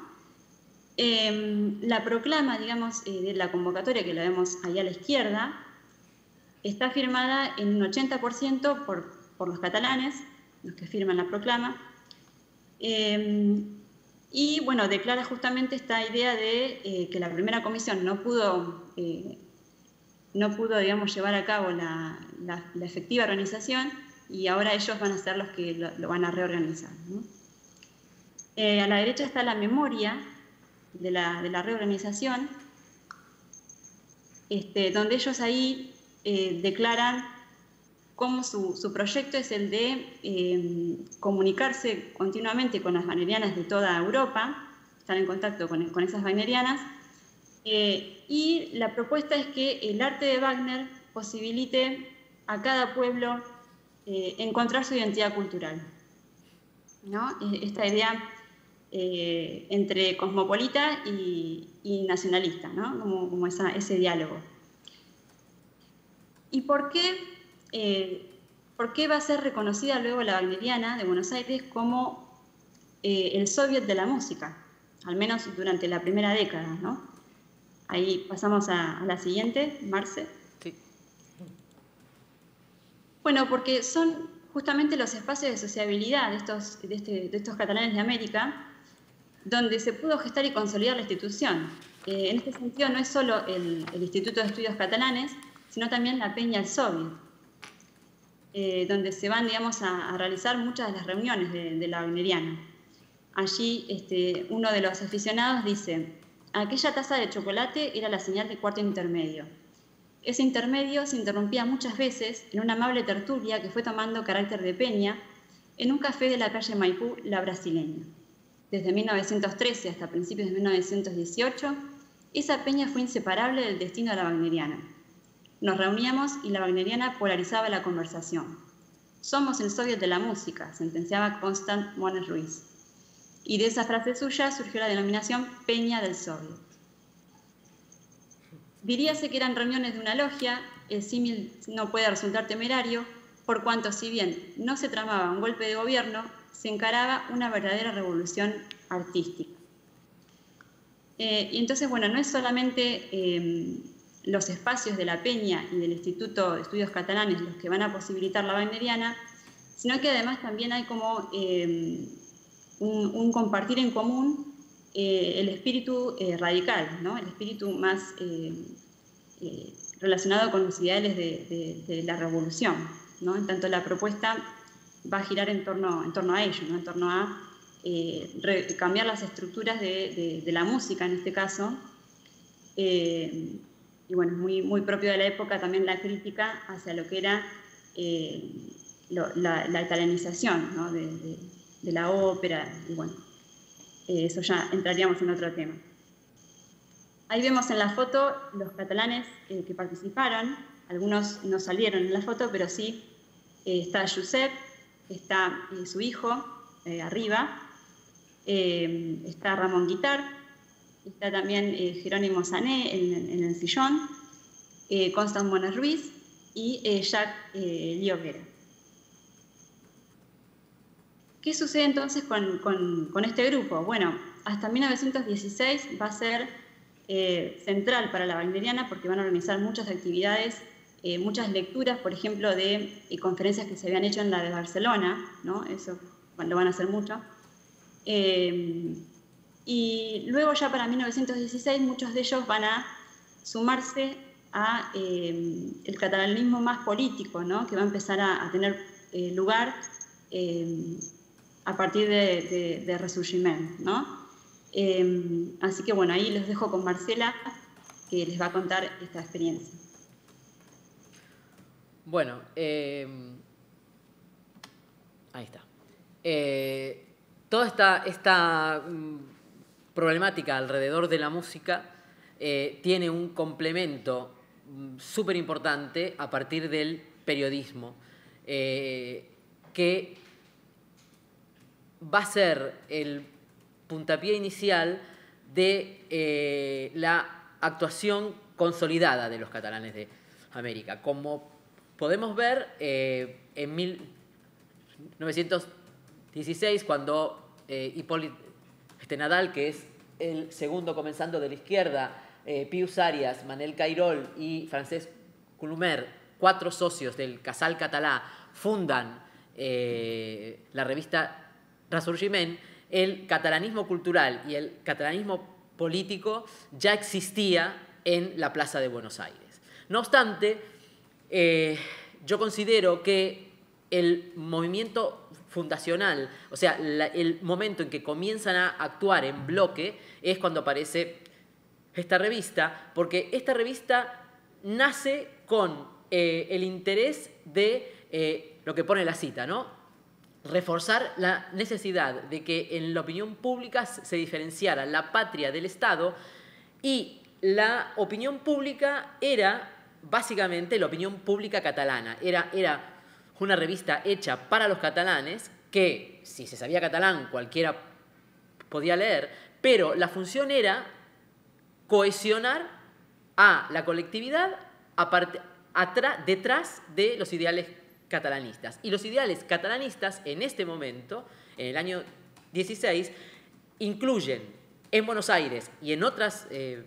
Eh, la proclama, digamos, eh, de la convocatoria, que la vemos ahí a la izquierda, está firmada en un ochenta por ciento por, por los catalanes, los que firman la proclama, eh, y, bueno, declara justamente esta idea de eh, que la primera comisión no pudo... Eh, no pudo, digamos, llevar a cabo la, la, la efectiva organización y ahora ellos van a ser los que lo, lo van a reorganizar, ¿no? Eh, a la derecha está la memoria de la, de la reorganización, este, donde ellos ahí eh, declaran cómo su, su proyecto es el de eh, comunicarse continuamente con las wagnerianas de toda Europa, estar en contacto con, con esas wagnerianas. Eh, y la propuesta es que el arte de Wagner posibilite a cada pueblo eh, encontrar su identidad cultural, ¿no? Esta idea eh, entre cosmopolita y, y nacionalista, ¿no?, como, como esa, ese diálogo. ¿Y por qué, eh, por qué va a ser reconocida luego la Wagneriana de Buenos Aires como eh, el Soviet de la música? Al menos durante la primera década, ¿no? Ahí pasamos a, a la siguiente, Marce. Sí. Bueno, porque son justamente los espacios de sociabilidad de estos, de este, de estos catalanes de América donde se pudo gestar y consolidar la institución. Eh, en este sentido no es solo el, el Instituto de Estudios Catalanes, sino también la Peña del Soviet, eh, donde se van, digamos, a, a realizar muchas de las reuniones de, de la Wagneriana. Allí este, uno de los aficionados dice... Aquella taza de chocolate era la señal de cuarto intermedio. Ese intermedio se interrumpía muchas veces en una amable tertulia que fue tomando carácter de peña en un café de la calle Maipú, La Brasileña. Desde mil novecientos trece hasta principios de mil novecientos dieciocho, Esa peña fue inseparable del destino de la wagneriana. Nos reuníamos y la wagneriana polarizaba la conversación. Somos el Soviet de la música, sentenciaba Constant Mones Ruiz. Y de esa frase suya surgió la denominación Peña del Soviet. Diríase que eran reuniones de una logia, el símil no puede resultar temerario, por cuanto si bien no se tramaba un golpe de gobierno, se encaraba una verdadera revolución artística. Eh, y entonces, bueno, no es solamente eh, los espacios de la Peña y del Instituto de Estudios Catalanes los que van a posibilitar la wagneriana, sino que además también hay como eh, un, un compartir en común eh, el espíritu eh, radical, ¿no? El espíritu más eh, eh, relacionado con los ideales de, de, de la revolución, ¿no? En tanto, la propuesta va a girar en torno, en torno a ello, ¿no? En torno a eh, re, cambiar las estructuras de, de, de la música, en este caso. Eh, y bueno, es muy, muy propio de la época también la crítica hacia lo que era eh, lo, la, la italianización, ¿no? de, de, de la ópera, y bueno, eh, eso ya entraríamos en otro tema. Ahí vemos en la foto los catalanes eh, que participaron. Algunos no salieron en la foto, pero sí eh, está Josep, está eh, su hijo eh, arriba, eh, está Ramón Guitart, está también eh, Jerónimo Sané en, en el sillón, eh, Constant Mones Ruiz y eh, Jacques eh, Llobera. ¿Qué sucede entonces con, con, con este grupo? Bueno, hasta mil novecientos dieciséis va a ser eh, central para la wagneriana porque van a organizar muchas actividades. Eh, muchas lecturas, por ejemplo, de eh, conferencias que se habían hecho en la de Barcelona, ¿no? Eso bueno, lo van a hacer mucho. Eh, y luego ya para mil novecientos dieciséis muchos de ellos van a sumarse a eh, el catalanismo más político, ¿no? Que va a empezar a, a tener eh, lugar eh, a partir de, de, de Resurgiment, ¿no? Eh, así que bueno, ahí los dejo con Marcela, que les va a contar esta experiencia. Bueno, eh, ahí está. Eh, toda esta, esta problemática alrededor de la música eh, tiene un complemento súper importante a partir del periodismo, eh, que va a ser el puntapié inicial de eh, la actuación consolidada de los catalanes de América. Como podemos ver, eh, en mil novecientos dieciséis, cuando eh, Hipólito Nadal, que es el segundo comenzando de la izquierda, eh, Pius Arias, Manel Cairol y Francesc Colomer, cuatro socios del Casal Català, fundan eh, la revista Resurgiment, el catalanismo cultural y el catalanismo político ya existía en la Plaza de Buenos Aires. No obstante, Eh, yo considero que el movimiento fundacional, o sea, la, el momento en que comienzan a actuar en bloque es cuando aparece esta revista, porque esta revista nace con eh, el interés de eh, lo que pone la cita, ¿no? Reforzar la necesidad de que en la opinión pública se diferenciara la patria del Estado, y la opinión pública era básicamente la opinión pública catalana. Era, era una revista hecha para los catalanes que, si se sabía catalán, cualquiera podía leer, pero la función era cohesionar a la colectividad a parte, atra, detrás de los ideales catalanistas. Y los ideales catalanistas en este momento, en el año dieciséis, incluyen en Buenos Aires y en otras eh,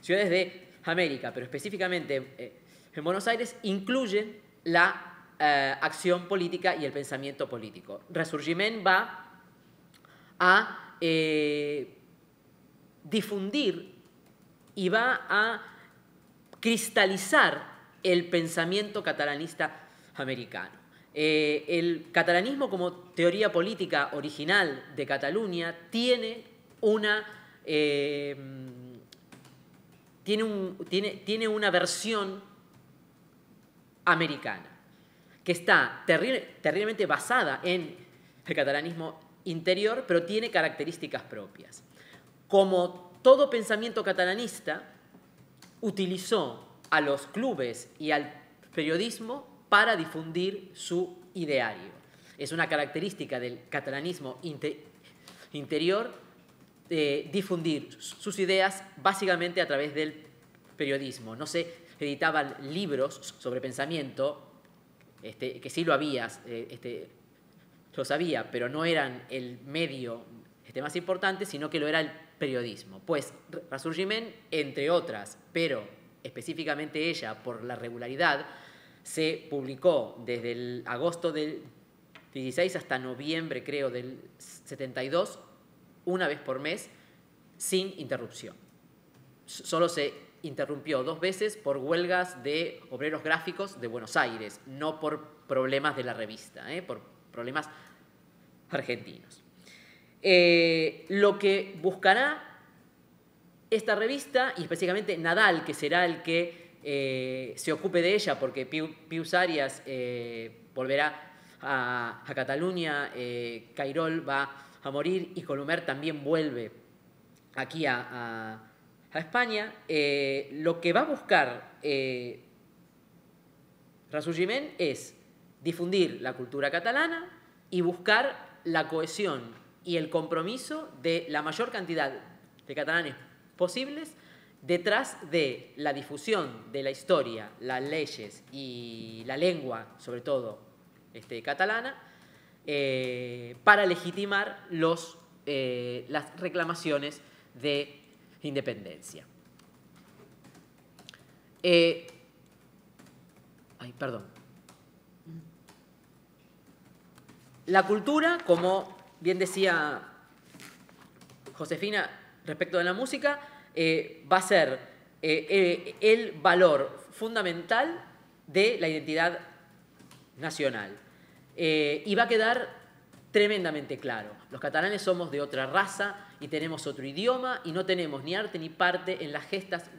ciudades de América, pero específicamente eh, en Buenos Aires, incluyen la eh, acción política y el pensamiento político. Resurgiment va a eh, difundir y va a cristalizar el pensamiento catalanista americano. Eh, el catalanismo como teoría política original de Cataluña tiene una... Eh, Tiene, un, tiene, tiene una versión americana que está terrible, terriblemente basada en el catalanismo interior, pero tiene características propias. Como todo pensamiento catalanista utilizó a los clubes y al periodismo para difundir su ideario. Es una característica del catalanismo inter interior eh, difundir sus ideas básicamente a través del periodismo. No se editaban libros sobre pensamiento, este, que sí lo había, eh, este, lo sabía, pero no eran el medio este, más importante, sino que lo era el periodismo. Pues Resurgiment, entre otras, pero específicamente ella por la regularidad, se publicó desde el agosto del dieciséis hasta noviembre, creo, del setenta y dos, una vez por mes, sin interrupción. Solo se interrumpió dos veces por huelgas de obreros gráficos de Buenos Aires, no por problemas de la revista, ¿eh? Por problemas argentinos. Eh, lo que buscará esta revista, y específicamente Nadal, que será el que eh, se ocupe de ella, porque Pius Arias eh, volverá a, a Cataluña, eh, Cairol va a morir y Colomer también vuelve aquí a, a, a España. Eh, lo que va a buscar eh, Resurgiment es difundir la cultura catalana y buscar la cohesión y el compromiso de la mayor cantidad de catalanes posibles detrás de la difusión de la historia, las leyes y la lengua, sobre todo este, catalana, eh, para legitimar los, eh, las reclamaciones de independencia. Eh, ay, perdón. La cultura, como bien decía Josefina, respecto de la música, eh, va a ser eh, eh, el valor fundamental de la identidad nacional. Eh, y va a quedar tremendamente claro. Los catalanes somos de otra raza y tenemos otro idioma y no tenemos ni arte ni parte en las gestas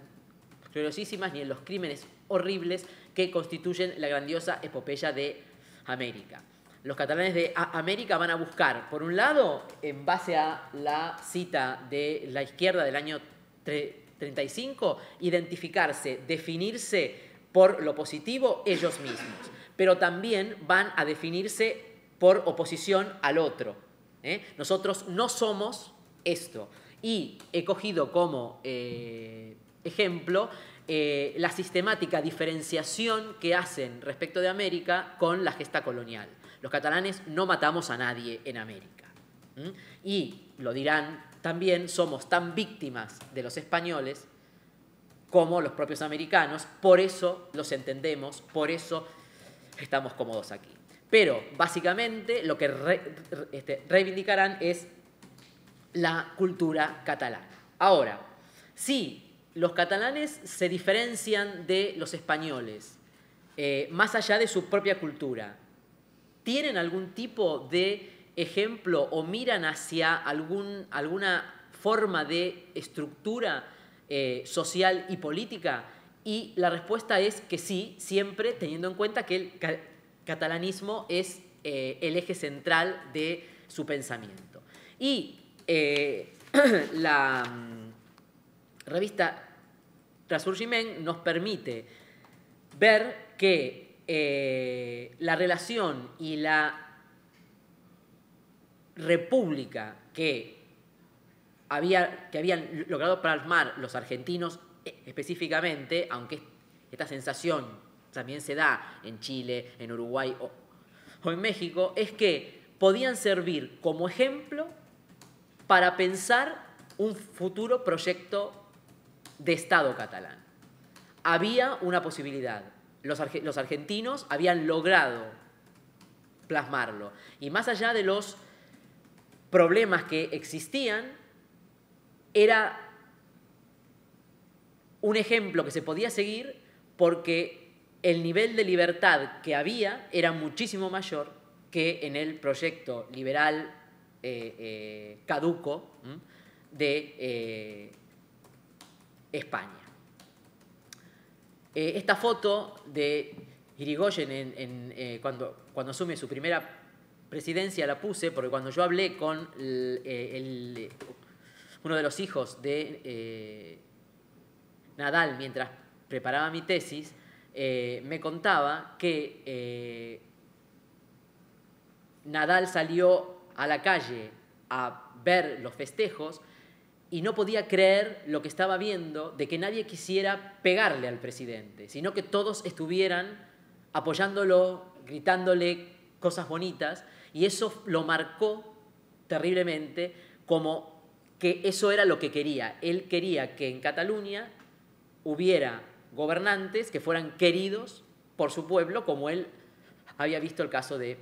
gloriosísimas ni en los crímenes horribles que constituyen la grandiosa epopeya de América. Los catalanes de América van a buscar, por un lado, en base a la cita de la izquierda del año treinta y cinco, identificarse, definirse por lo positivo ellos mismos, pero también van a definirse por oposición al otro. ¿Eh? Nosotros no somos esto. Y he cogido como eh, ejemplo eh, la sistemática diferenciación que hacen respecto de América con la gesta colonial. Los catalanes no matamos a nadie en América. ¿Mm? Y, lo dirán también, somos tan víctimas de los españoles como los propios americanos, por eso los entendemos, por eso estamos cómodos aquí. Pero, básicamente, lo que re, este, reivindicarán es la cultura catalana. Ahora, si los catalanes se diferencian de los españoles, eh, más allá de su propia cultura, ¿tienen algún tipo de ejemplo o miran hacia algún, alguna forma de estructura eh, social y política? Y la respuesta es que sí, siempre teniendo en cuenta que el ca- catalanismo es eh, el eje central de su pensamiento. Y eh, la mm, revista Resurgiment nos permite ver que Eh, la relación y la república que, había, que habían logrado plasmar los argentinos específicamente, aunque esta sensación también se da en Chile, en Uruguay o, o en México, es que podían servir como ejemplo para pensar un futuro proyecto de Estado catalán. Había una posibilidad. Los, arge los argentinos habían logrado plasmarlo. Y más allá de los problemas que existían, era un ejemplo que se podía seguir porque el nivel de libertad que había era muchísimo mayor que en el proyecto liberal eh, eh, caduco de eh, España. Eh, esta foto de Irigoyen en, en, eh, cuando, cuando asume su primera presidencia la puse porque cuando yo hablé con el, el, uno de los hijos de eh, Nadal, mientras preparaba mi tesis, eh, me contaba que eh, Nadal salió a la calle a ver los festejos y no podía creer lo que estaba viendo, de que nadie quisiera pegarle al presidente, sino que todos estuvieran apoyándolo, gritándole cosas bonitas, y eso lo marcó terriblemente, como que eso era lo que quería. Él quería que en Cataluña hubiera gobernantes que fueran queridos por su pueblo, como él había visto el caso de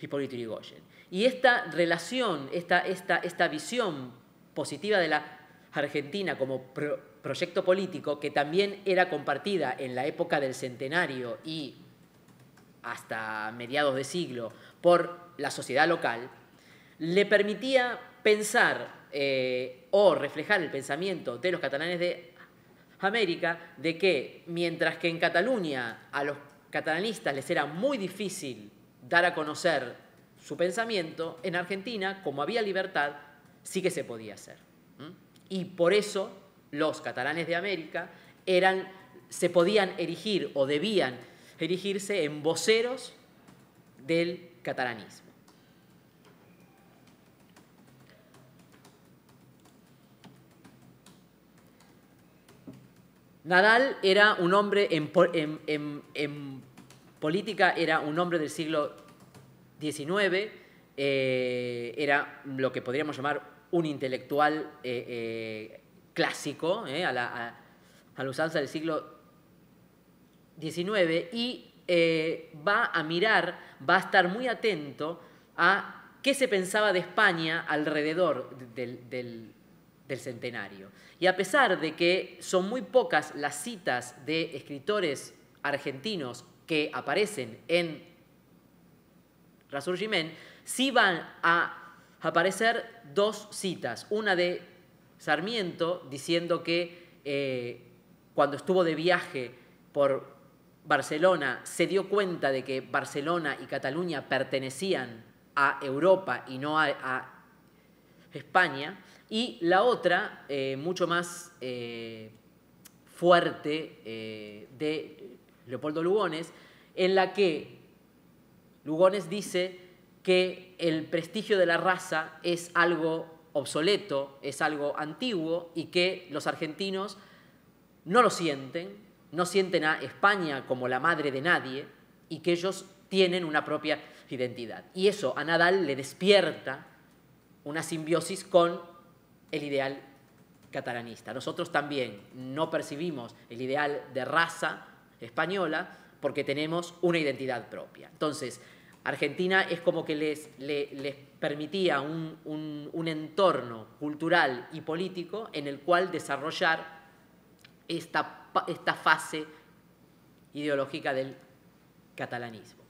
Hipólito Yrigoyen. Y esta relación, esta, esta, esta visión positiva de la Argentina como pro, proyecto político, que también era compartida en la época del Centenario y hasta mediados de siglo por la sociedad local, le permitía pensar eh, o reflejar el pensamiento de los catalanes de América, de que mientras que en Cataluña a los catalanistas les era muy difícil dar a conocer su pensamiento, en Argentina, como había libertad, sí que se podía hacer. ¿Mm? Y por eso los catalanes de América eran, se podían erigir o debían erigirse en voceros del catalanismo. Nadal era un hombre en, en, en, en política, era un hombre del siglo diecinueve, eh, era lo que podríamos llamar un intelectual eh, eh, clásico, eh, a, la, a, a la usanza del siglo diecinueve, y eh, va a mirar, va a estar muy atento a qué se pensaba de España alrededor del, del, del centenario. Y a pesar de que son muy pocas las citas de escritores argentinos que aparecen en Resurgiment, sí van a aparecer dos citas. Una de Sarmiento diciendo que eh, cuando estuvo de viaje por Barcelona se dio cuenta de que Barcelona y Cataluña pertenecían a Europa y no a, a España. Y la otra, eh, mucho más eh, fuerte, eh, de Leopoldo Lugones, en la que Lugones dice que el prestigio de la raza es algo obsoleto, es algo antiguo, y que los argentinos no lo sienten, no sienten a España como la madre de nadie, y que ellos tienen una propia identidad. Y eso a Nadal le despierta una simbiosis con el ideal catalanista. Nosotros también no percibimos el ideal de raza española porque tenemos una identidad propia. Entonces, Argentina es como que les, les, les permitía un, un, un entorno cultural y político en el cual desarrollar esta, esta fase ideológica del catalanismo.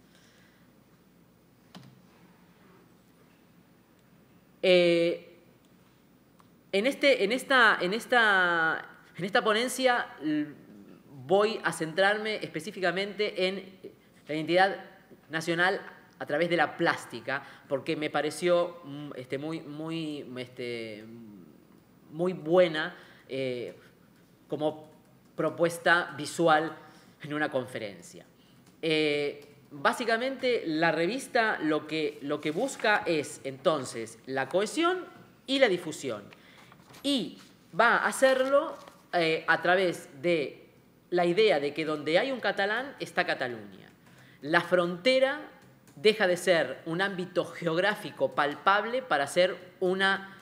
Eh, en, este, en, esta, en, esta, en esta ponencia voy a centrarme específicamente en la identidad nacional a través de la plástica, porque me pareció este, muy, muy, este, muy buena eh, como propuesta visual en una conferencia. Eh, básicamente, la revista lo que, lo que busca es, entonces, la cohesión y la difusión. Y va a hacerlo eh, a través de la idea de que donde hay un catalán está Cataluña. La frontera deja de ser un ámbito geográfico palpable para ser una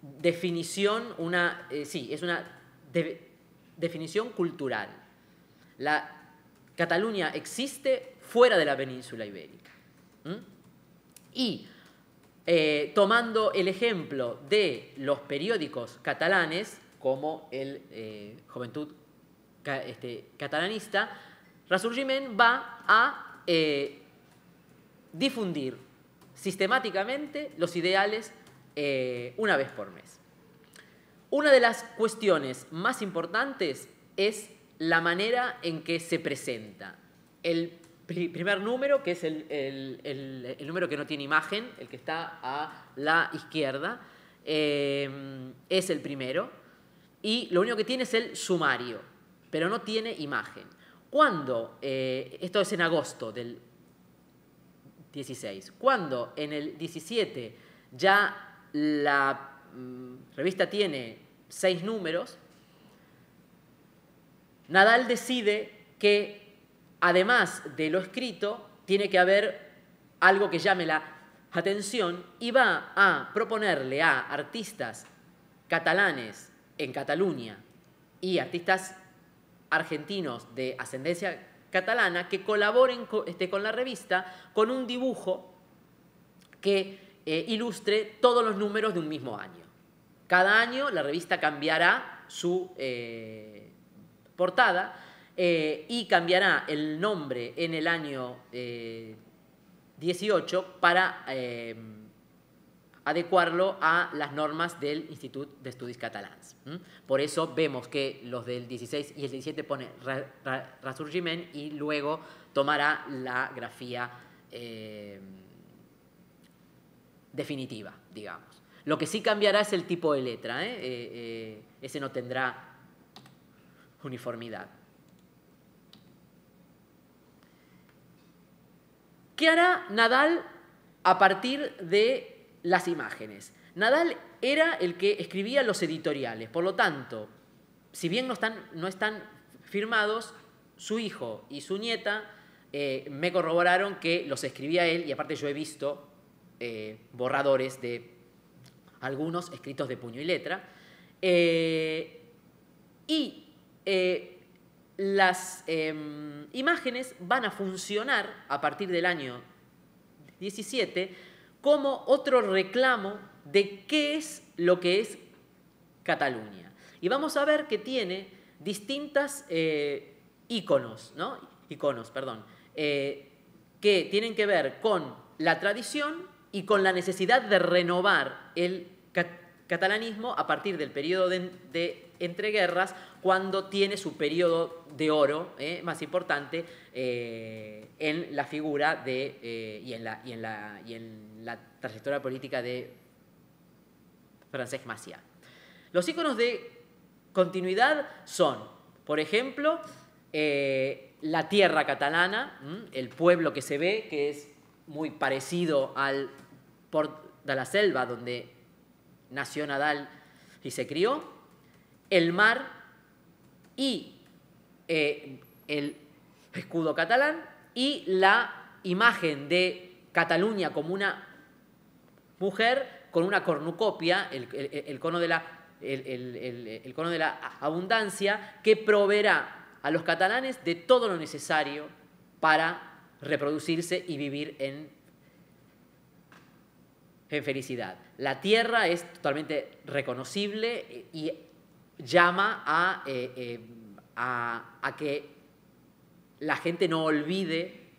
definición, una, eh, sí, es una de, definición cultural. La Cataluña existe fuera de la península ibérica. ¿Mm? Y eh, tomando el ejemplo de los periódicos catalanes, como el eh, Juventud Este, catalanista, Resurgiment va a eh, difundir sistemáticamente los ideales eh, una vez por mes. Una de las cuestiones más importantes es la manera en que se presenta. El pri primer número, que es el, el, el, el número que no tiene imagen, el que está a la izquierda, eh, es el primero, y lo único que tiene es el sumario, pero no tiene imagen. Cuando, eh, esto es en agosto del dieciséis, cuando en el diecisiete ya la mm, revista tiene seis números, Nadal decide que además de lo escrito tiene que haber algo que llame la atención y va a proponerle a artistas catalanes en Cataluña y artistas argentinos de ascendencia catalana que colaboren con, este, con la revista con un dibujo que eh, ilustre todos los números de un mismo año. Cada año la revista cambiará su eh, portada eh, y cambiará el nombre en el año eh, dieciocho para eh, adecuarlo a las normas del Instituto de Estudios Catalans. ¿Mm? Por eso vemos que los del dieciséis y el diecisiete pone Resurgiment y luego tomará la grafía eh, definitiva, digamos. Lo que sí cambiará es el tipo de letra, ¿eh? Eh, eh, ese no tendrá uniformidad. ¿Qué hará Nadal a partir de las imágenes? Nadal era el que escribía los editoriales, por lo tanto, si bien no están, no están firmados, su hijo y su nieta eh, me corroboraron que los escribía él, y aparte yo he visto eh, borradores de algunos escritos de puño y letra, eh, y eh, las eh, imágenes van a funcionar a partir del año diecisiete como otro reclamo de qué es lo que es Cataluña. Y vamos a ver que tiene distintas eh, íconos, ¿no? Iconos, perdón, eh, que tienen que ver con la tradición y con la necesidad de renovar el cat catalanismo a partir del periodo de, de entreguerras, cuando tiene su periodo de oro eh, más importante eh, en la figura de, eh, y, en la, y, en la, y en la trayectoria política de Francesc Maciá. Los íconos de continuidad son, por ejemplo, eh, la tierra catalana, el pueblo que se ve, que es muy parecido al Port de la Selva, donde nació Nadal y se crió, el mar y eh, el escudo catalán, y la imagen de Cataluña como una mujer con una cornucopia, el, el, el, cono de la, el, el, el, el cono de la abundancia, que proveerá a los catalanes de todo lo necesario para reproducirse y vivir en, en felicidad. La tierra es totalmente reconocible y llama a, eh, eh, a, a que la gente no olvide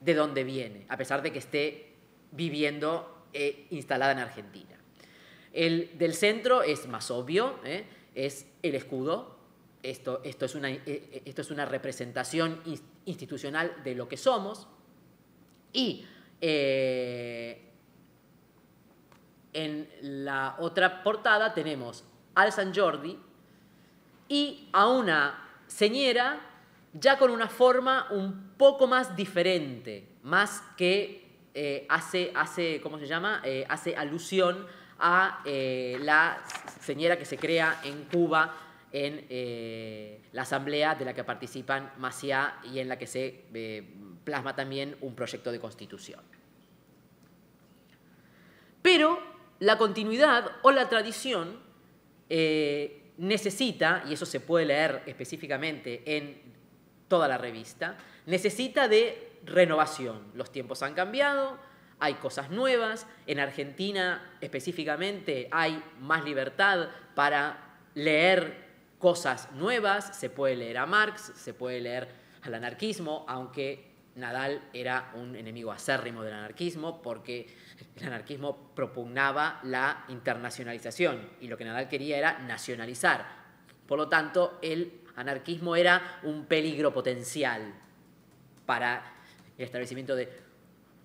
de dónde viene, a pesar de que esté viviendo eh, instalada en Argentina. El del centro es más obvio, eh, es el escudo. Esto, esto, es una, esto es una representación institucional de lo que somos. Y eh, en la otra portada tenemos al Sant Jordi y a una señera ya con una forma un poco más diferente, más que eh, hace, hace, ¿cómo se llama? Eh, hace alusión a eh, la señera que se crea en Cuba, en eh, la asamblea de la que participan Maciá y en la que se eh, plasma también un proyecto de constitución. Pero la continuidad o la tradición eh, necesita, y eso se puede leer específicamente en toda la revista, necesita de renovación. Los tiempos han cambiado, hay cosas nuevas, en Argentina específicamente hay más libertad para leer cosas nuevas, se puede leer a Marx, se puede leer al anarquismo, aunque Nadal era un enemigo acérrimo del anarquismo porque el anarquismo propugnaba la internacionalización y lo que Nadal quería era nacionalizar. Por lo tanto, el anarquismo era un peligro potencial para el establecimiento de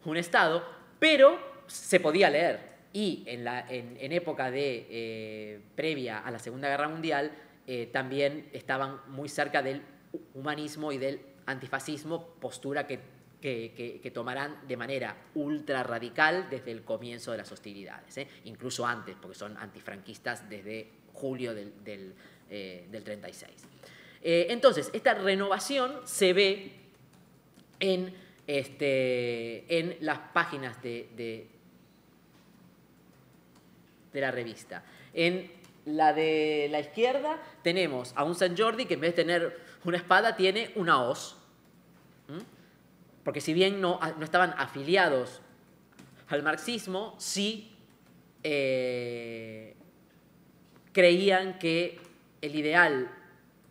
un Estado, pero se podía leer. y en, la, en, en época de, eh, previa a la Segunda Guerra Mundial, eh, también estaban muy cerca del humanismo y del antifascismo, postura que, que, que, que tomarán de manera ultra radical desde el comienzo de las hostilidades, ¿eh? Incluso antes, porque son antifranquistas desde julio del, del, eh, del treinta y seis. Eh, entonces, esta renovación se ve en, este, en las páginas de, de, de la revista. En la de la izquierda tenemos a un Sant Jordi que en vez de tener una espada tiene una hoz, ¿Mm? porque si bien no, no estaban afiliados al marxismo, sí eh, creían que el ideal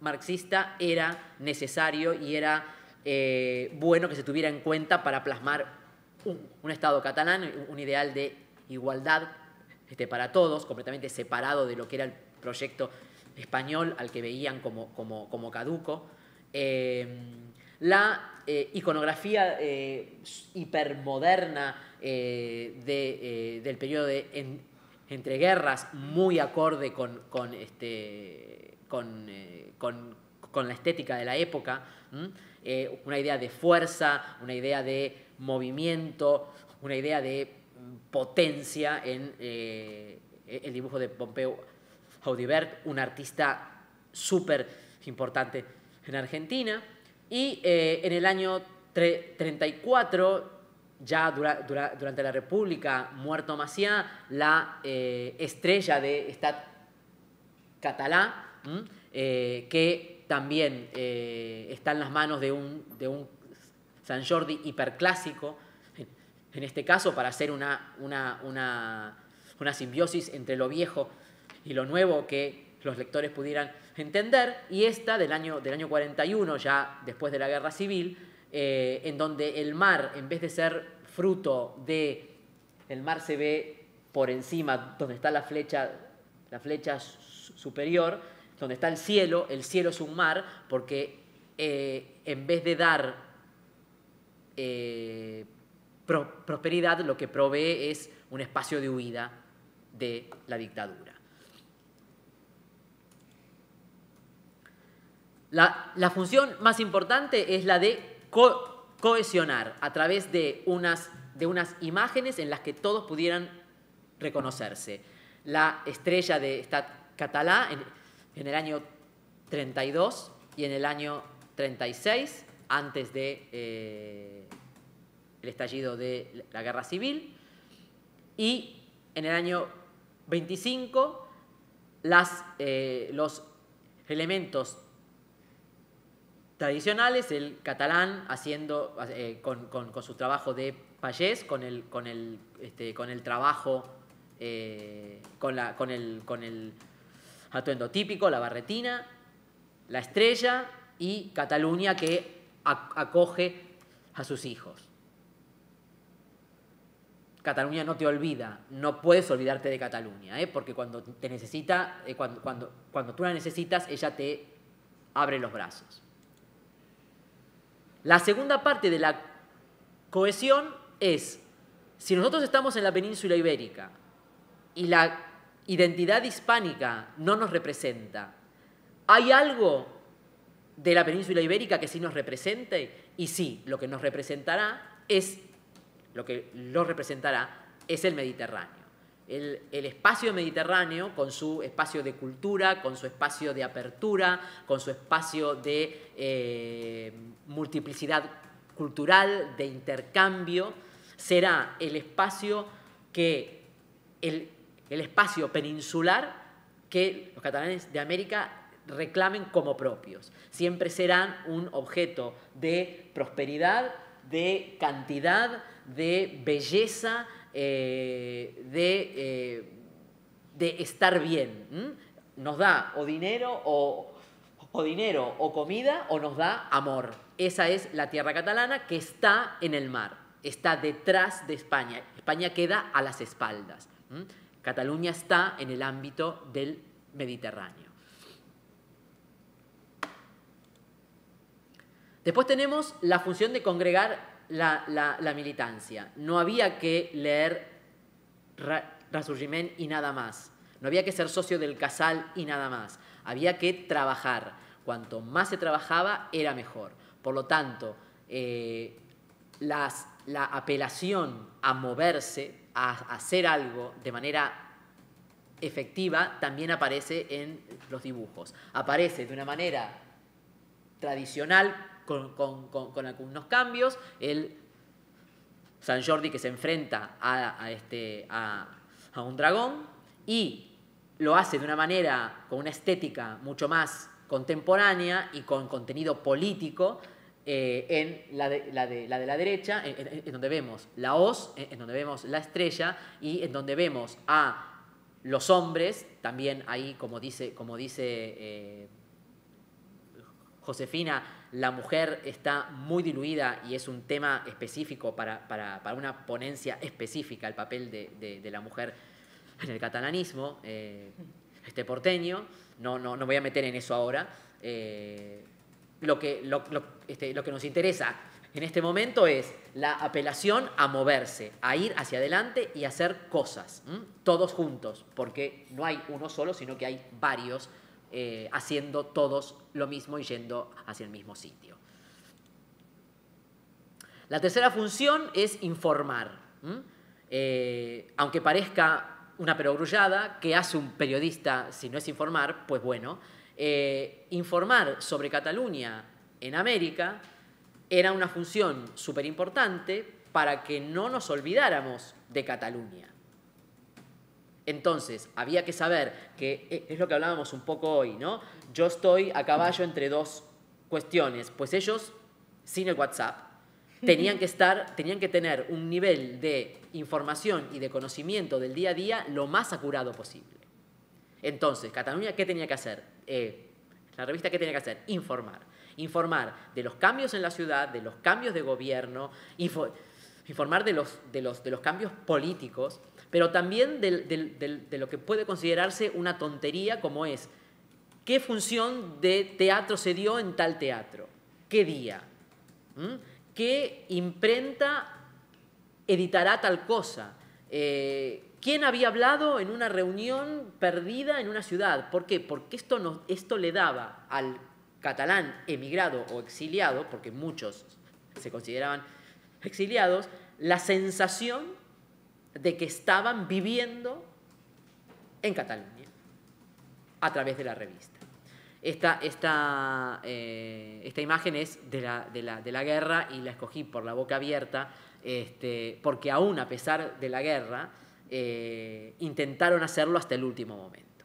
marxista era necesario y era eh, bueno que se tuviera en cuenta para plasmar un, un Estado catalán, un ideal de igualdad este, para todos, completamente separado de lo que era el proyecto español al que veían como, como, como caduco. Eh, la eh, iconografía eh, hipermoderna eh, de, eh, del periodo de en, entreguerras, muy acorde con, con este... Con, eh, con, con la estética de la época, eh, una idea de fuerza, una idea de movimiento, una idea de potencia en eh, el dibujo de Pompeu Audivert, un artista súper importante en Argentina. Y eh, en el año treinta y cuatro, ya dura, dura, durante la República, muerto Maciá, la eh, estrella de Estat Català, Eh, que también eh, está en las manos de un, de un Sant Jordi hiperclásico, en, en este caso para hacer una, una, una, una simbiosis entre lo viejo y lo nuevo que los lectores pudieran entender, y esta del año, del año cuarenta y uno, ya después de la Guerra Civil, eh, en donde el mar, en vez de ser fruto de... El mar se ve por encima, donde está la flecha, la flecha superior... Donde está el cielo, el cielo es un mar, porque eh, en vez de dar eh, pro, prosperidad, lo que provee es un espacio de huida de la dictadura. La, la función más importante es la de co cohesionar a través de unas, de unas imágenes en las que todos pudieran reconocerse. La estrella de Estat Català... En, en el año treinta y dos y en el año treinta y seis, antes de eh, el estallido de la Guerra Civil, y en el año veinticinco las, eh, los elementos tradicionales, el catalán haciendo eh, con, con, con su trabajo de payés, con el, con el, este, con el trabajo eh, con, la, con el, con el atuendo típico, la barretina, la estrella y Cataluña, que acoge a sus hijos. Cataluña no te olvida, no puedes olvidarte de Cataluña, ¿eh? porque cuando te necesita, eh, cuando, cuando, cuando tú la necesitas, ella te abre los brazos. La segunda parte de la cohesión es, si nosotros estamos en la península ibérica y la identidad hispánica no nos representa, ¿hay algo de la península ibérica que sí nos represente? Y sí, lo que nos representará es, lo que lo representará es el Mediterráneo. El, el espacio mediterráneo, con su espacio de cultura, con su espacio de apertura, con su espacio de eh, multiplicidad cultural, de intercambio, será el espacio que el el espacio peninsular que los catalanes de América reclamen como propios. Siempre serán un objeto de prosperidad, de cantidad, de belleza, eh, de, eh, de estar bien. ¿Mm? Nos da o dinero o, o dinero o comida, o nos da amor. Esa es la tierra catalana, que está en el mar, está detrás de España. España queda a las espaldas. ¿Mm? Cataluña está en el ámbito del Mediterráneo. Después tenemos la función de congregar la, la, la militancia. No había que leer ra, Resurgiment y nada más. No había que ser socio del Casal y nada más. Había que trabajar. Cuanto más se trabajaba, era mejor. Por lo tanto, eh, las, la apelación a moverse, a, a hacer algo de manera efectiva, también aparece en los dibujos. Aparece de una manera tradicional, con, con, con, con algunos cambios, el San Jordi que se enfrenta a, a, este, a, a un dragón, y lo hace de una manera, con una estética mucho más contemporánea y con contenido político, eh, en la de la, de, la, de la derecha, en, en, en donde vemos la hoz, en, en donde vemos la estrella, y en donde vemos a los hombres, también ahí, como dice, como dice eh, Josefina, la mujer está muy diluida y es un tema específico para, para, para una ponencia específica, el papel de, de, de la mujer en el catalanismo eh, este porteño. No, no, no voy a meter en eso ahora. Eh, lo, que, lo, lo, este, lo que nos interesa en este momento es la apelación a moverse, a ir hacia adelante y a hacer cosas, ¿m? todos juntos, porque no hay uno solo, sino que hay varios eh, haciendo todos lo mismo y yendo hacia el mismo sitio. La tercera función es informar. Eh, aunque parezca una perogrullada, ¿qué hace un periodista si no es informar? Pues bueno, eh, informar sobre Cataluña en América era una función súper importante para que no nos olvidáramos de Cataluña. Entonces, había que saber que, es lo que hablábamos un poco hoy, ¿no? Yo estoy a caballo entre dos cuestiones. Pues ellos, sin el WhatsApp, tenían que estar, tenían que tener un nivel de información y de conocimiento del día a día lo más acurado posible. Entonces, Cataluña, ¿qué tenía que hacer? Eh, la revista, ¿qué tenía que hacer? Informar. Informar de los cambios en la ciudad, de los cambios de gobierno, info, informar de los, de, los, de los cambios políticos, pero también de, de, de, de lo que puede considerarse una tontería, como es qué función de teatro se dio en tal teatro, qué día, ¿Mm? qué imprenta editará tal cosa, eh, quién había hablado en una reunión perdida en una ciudad. ¿Por qué? Porque esto, nos, esto le daba al catalán emigrado o exiliado, porque muchos se consideraban exiliados, la sensación de que estaban viviendo en Cataluña a través de la revista. Esta, esta, eh, esta imagen es de la, de, la, de la guerra, y la escogí por la boca abierta, este, porque aún a pesar de la guerra eh, intentaron hacerlo hasta el último momento.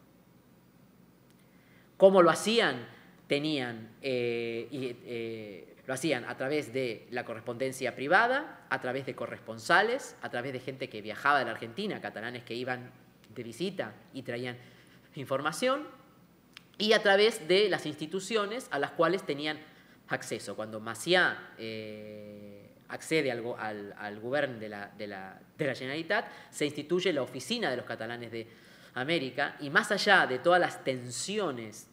¿Cómo lo hacían? Tenían, eh, y, eh, lo hacían a través de la correspondencia privada, a través de corresponsales, a través de gente que viajaba de la Argentina, catalanes que iban de visita y traían información, y a través de las instituciones a las cuales tenían acceso. Cuando Maciá eh, accede al, al, al gobierno de la, de, la, de la Generalitat, se instituye la Oficina de los Catalanes de América, y más allá de todas las tensiones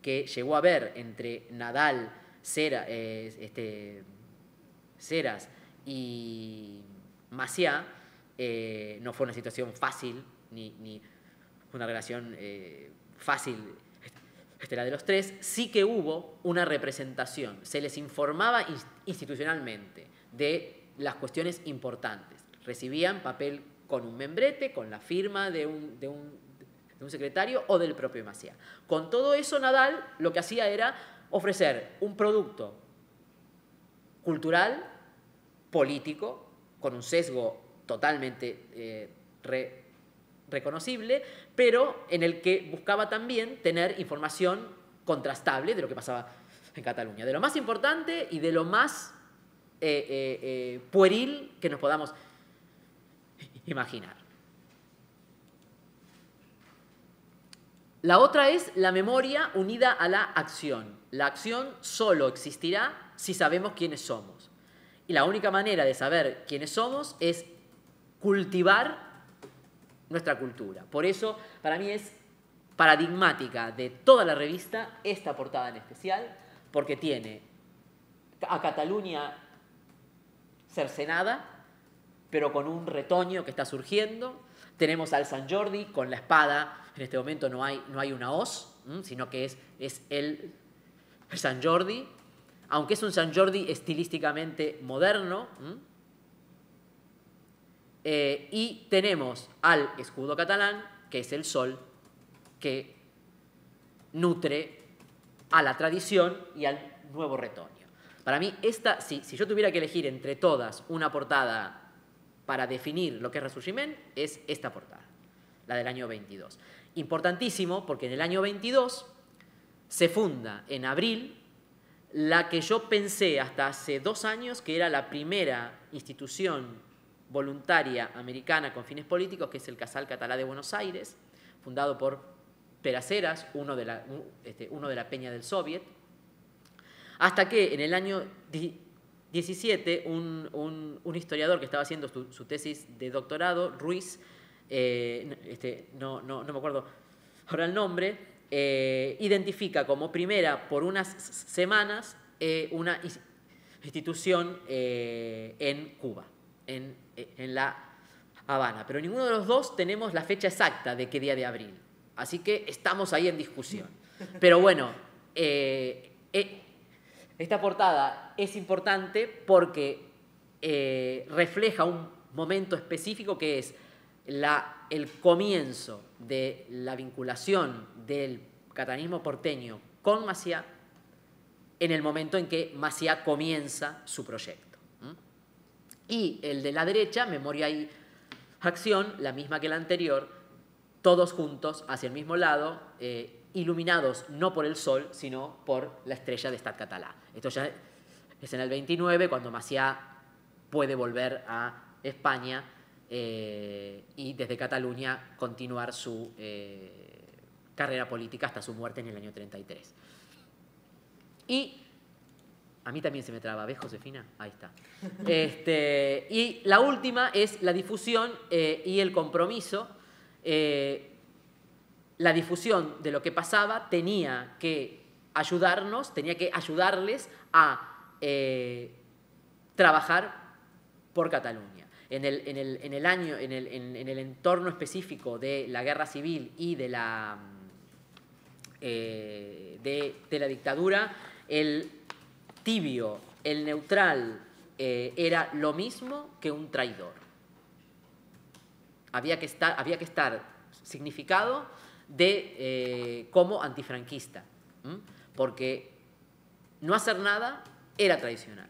que llegó a haber entre Nadal, Cera, eh, este, Ceras y Maciá, eh, no fue una situación fácil, ni, ni una relación eh, fácil este, la de los tres. Sí que hubo una representación, se les informaba institucionalmente de las cuestiones importantes. Recibían papel con un membrete, con la firma de un... De un de un secretario o del propio Maciá. Con todo eso, Nadal lo que hacía era ofrecer un producto cultural, político, con un sesgo totalmente eh, re, reconocible, pero en el que buscaba también tener información contrastable de lo que pasaba en Cataluña, de lo más importante y de lo más eh, eh, eh, pueril que nos podamos imaginar. La otra es la memoria unida a la acción. La acción solo existirá si sabemos quiénes somos. Y la única manera de saber quiénes somos es cultivar nuestra cultura. Por eso, para mí es paradigmática de toda la revista esta portada en especial, porque tiene a Cataluña cercenada, pero con un retoño que está surgiendo, Tenemos al Sant Jordi con la espada. En este momento no hay, no hay una hoz, sino que es, es el Sant Jordi, aunque es un Sant Jordi estilísticamente moderno. Eh, y tenemos al escudo catalán, que es el sol, que nutre a la tradición y al nuevo retoño. Para mí, esta, si, si yo tuviera que elegir entre todas una portada para definir lo que es Resurgiment, es esta portada, la del año veintidós. Importantísimo, porque en el año veintidós se funda, en abril, la que yo pensé hasta hace dos años que era la primera institución voluntaria americana con fines políticos, que es el Casal Català de Buenos Aires, fundado por Peraceras, uno de la, este, uno de la Peña del Soviet, hasta que en el año diecisiete un, un, un historiador que estaba haciendo su, su tesis de doctorado, Ruiz, eh, este, no, no, no me acuerdo ahora el nombre, eh, identifica como primera por unas semanas eh, una institución eh, en Cuba, en, en La Habana. Pero ninguno de los dos tenemos la fecha exacta de qué día de abril. Así que estamos ahí en discusión. Pero bueno, eh, eh, esta portada es importante porque eh, refleja un momento específico que es la, el comienzo de la vinculación del catalanismo porteño con Maciá en el momento en que Maciá comienza su proyecto. ¿Mm? Y el de la derecha, Memoria y Acción, la misma que la anterior, todos juntos, hacia el mismo lado, eh, iluminados no por el sol, sino por la estrella de Estat Català. Esto ya es en el veintinueve, cuando Maciá puede volver a España eh, y desde Cataluña continuar su eh, carrera política hasta su muerte en el año treinta y tres. Y a mí también se me traba, ¿ves, Josefina? Ahí está. Este, y la última es la difusión eh, y el compromiso. Eh, la difusión de lo que pasaba tenía que ayudarnos, tenía que ayudarles a eh, trabajar por Cataluña. En el, en el, en el año, en el, en, en el entorno específico de la guerra civil y de la, eh, de, de la dictadura, el tibio, el neutral, eh, era lo mismo que un traidor. Había que estar, había que estar significado de, eh, como antifranquista, ¿m? Porque no hacer nada era traicionar.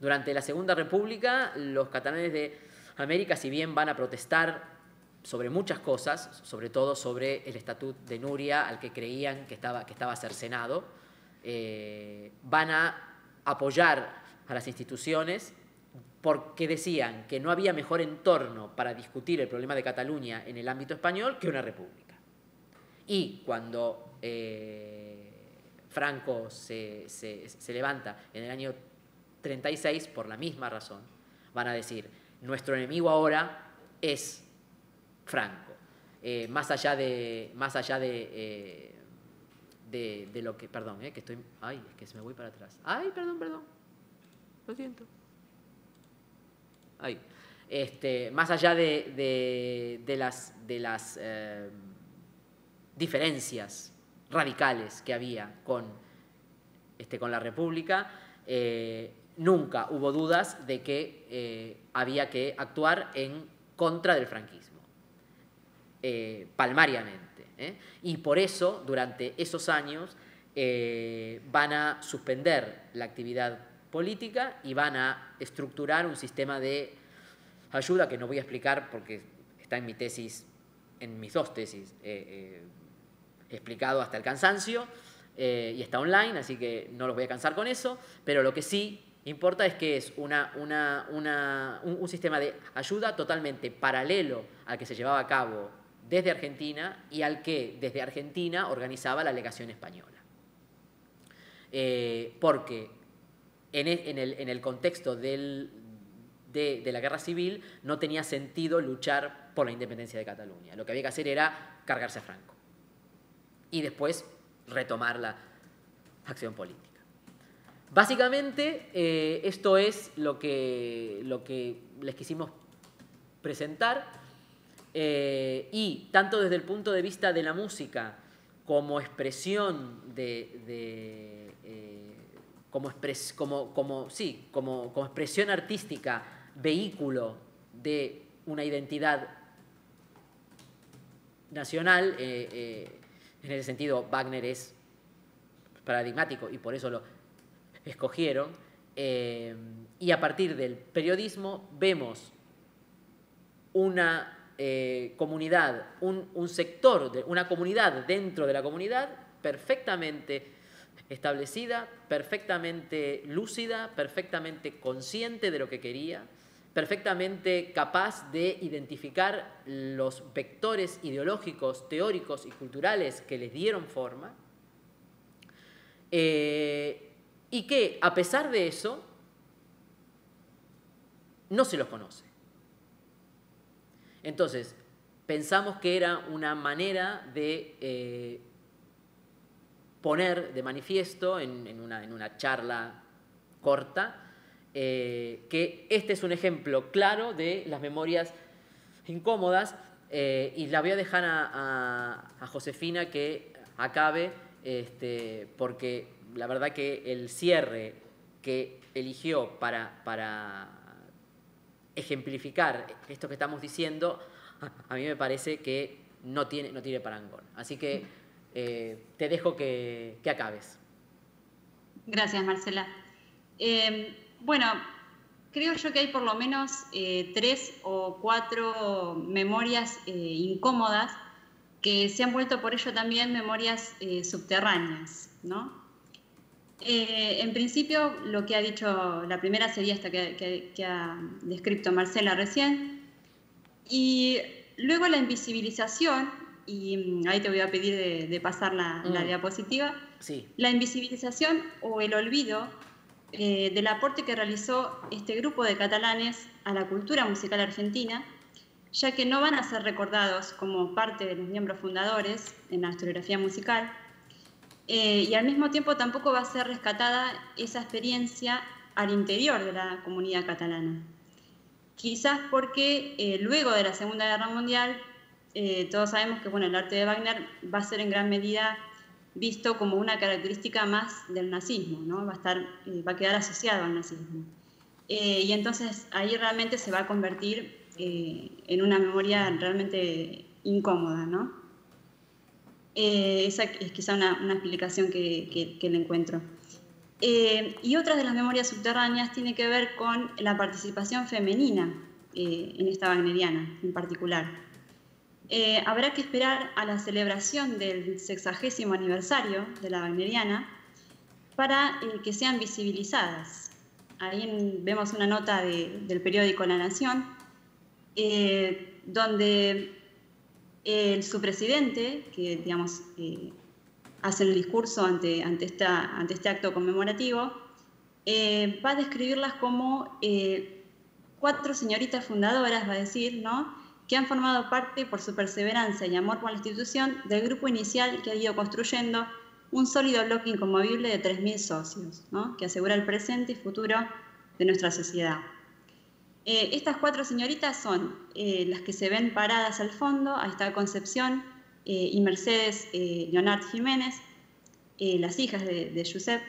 Durante la Segunda República, los catalanes de América, si bien van a protestar sobre muchas cosas, sobre todo sobre el Estatut de Núria, al que creían que estaba, que estaba cercenado, eh, van a apoyar a las instituciones porque decían que no había mejor entorno para discutir el problema de Cataluña en el ámbito español que una república. Y cuando eh, Franco se, se, se levanta en el año treinta y seis, por la misma razón, van a decir, nuestro enemigo ahora es Franco. Eh, más allá de... Más allá de, eh, de, de lo que... Perdón, eh, que estoy... Ay, es que se me voy para atrás. Ay, perdón, perdón. Lo siento. Ay, este, más allá de, de, de las, de las eh, diferencias radicales que había con, este, con la República, eh, nunca hubo dudas de que eh, había que actuar en contra del franquismo, eh, palmariamente. ¿eh? Y por eso, durante esos años, eh, van a suspender la actividad política y van a estructurar un sistema de ayuda que no voy a explicar porque está en mi tesis, en mis dos tesis, eh, eh, explicado hasta el cansancio eh, y está online, así que no los voy a cansar con eso, pero lo que sí importa es que es una, una, una, un, un sistema de ayuda totalmente paralelo al que se llevaba a cabo desde Argentina y al que desde Argentina organizaba la legación española. Eh, porque En el, en el contexto del, de, de la guerra civil no tenía sentido luchar por la independencia de Cataluña. Lo que había que hacer era cargarse a Franco y después retomar la acción política. Básicamente, eh, esto es lo que, lo que les quisimos presentar. Eh, y tanto desde el punto de vista de la música como expresión de, de eh, como, expres, como, como, sí, como, como expresión artística, vehículo de una identidad nacional, eh, eh, en ese sentido Wagner es paradigmático y por eso lo escogieron, eh, y a partir del periodismo vemos una Eh, comunidad, un, un sector, de, una comunidad dentro de la comunidad perfectamente establecida, perfectamente lúcida, perfectamente consciente de lo que quería, perfectamente capaz de identificar los vectores ideológicos, teóricos y culturales que les dieron forma, eh, y que a pesar de eso no se los conoce. Entonces, pensamos que era una manera de eh, poner de manifiesto en, en, una, en una charla corta eh, que este es un ejemplo claro de las memorias incómodas, eh, y la voy a dejar a, a, a Josefina que acabe, este, porque la verdad que el cierre que eligió para... para ejemplificar esto que estamos diciendo, a mí me parece que no tiene, no tiene parangón. Así que eh, te dejo que, que acabes. Gracias, Marcela. Eh, bueno, creo yo que hay por lo menos eh, tres o cuatro memorias eh, incómodas que se han vuelto por ello también memorias eh, subterráneas, ¿no? Eh, en principio, lo que ha dicho, la primera sería esta que, que, que ha descrito Marcela recién, y luego la invisibilización, y ahí te voy a pedir de, de pasar la, mm. la diapositiva, sí. La invisibilización o el olvido eh, del aporte que realizó este grupo de catalanes a la cultura musical argentina, ya que no van a ser recordados como parte de los miembros fundadores en la historiografía musical. Eh, y al mismo tiempo tampoco va a ser rescatada esa experiencia al interior de la comunidad catalana. Quizás porque eh, luego de la Segunda Guerra Mundial, eh, todos sabemos que bueno, el arte de Wagner va a ser en gran medida visto como una característica más del nazismo, ¿no? Va a estar, eh, va a quedar asociado al nazismo. Eh, y entonces ahí realmente se va a convertir eh, en una memoria realmente incómoda, ¿no? Eh, esa es quizá una, una explicación que, que, que le encuentro. Eh, y otra de las memorias subterráneas tiene que ver con la participación femenina eh, en esta wagneriana en particular. Eh, habrá que esperar a la celebración del sexagésimo aniversario de la wagneriana para eh, que sean visibilizadas. Ahí en, vemos una nota de, del periódico La Nación, eh, donde... Eh, su presidente, que digamos, eh, hace el discurso ante, ante, esta, ante este acto conmemorativo, eh, va a describirlas como eh, cuatro señoritas fundadoras, va a decir, ¿no?, que han formado parte, por su perseverancia y amor por la institución, del grupo inicial que ha ido construyendo un sólido bloque inconmovible de tres mil socios, ¿no?, que asegura el presente y futuro de nuestra sociedad. Eh, estas cuatro señoritas son eh, las que se ven paradas al fondo, ahí está Concepción eh, y Mercedes eh, Leonard Jiménez, eh, las hijas de, de Josep,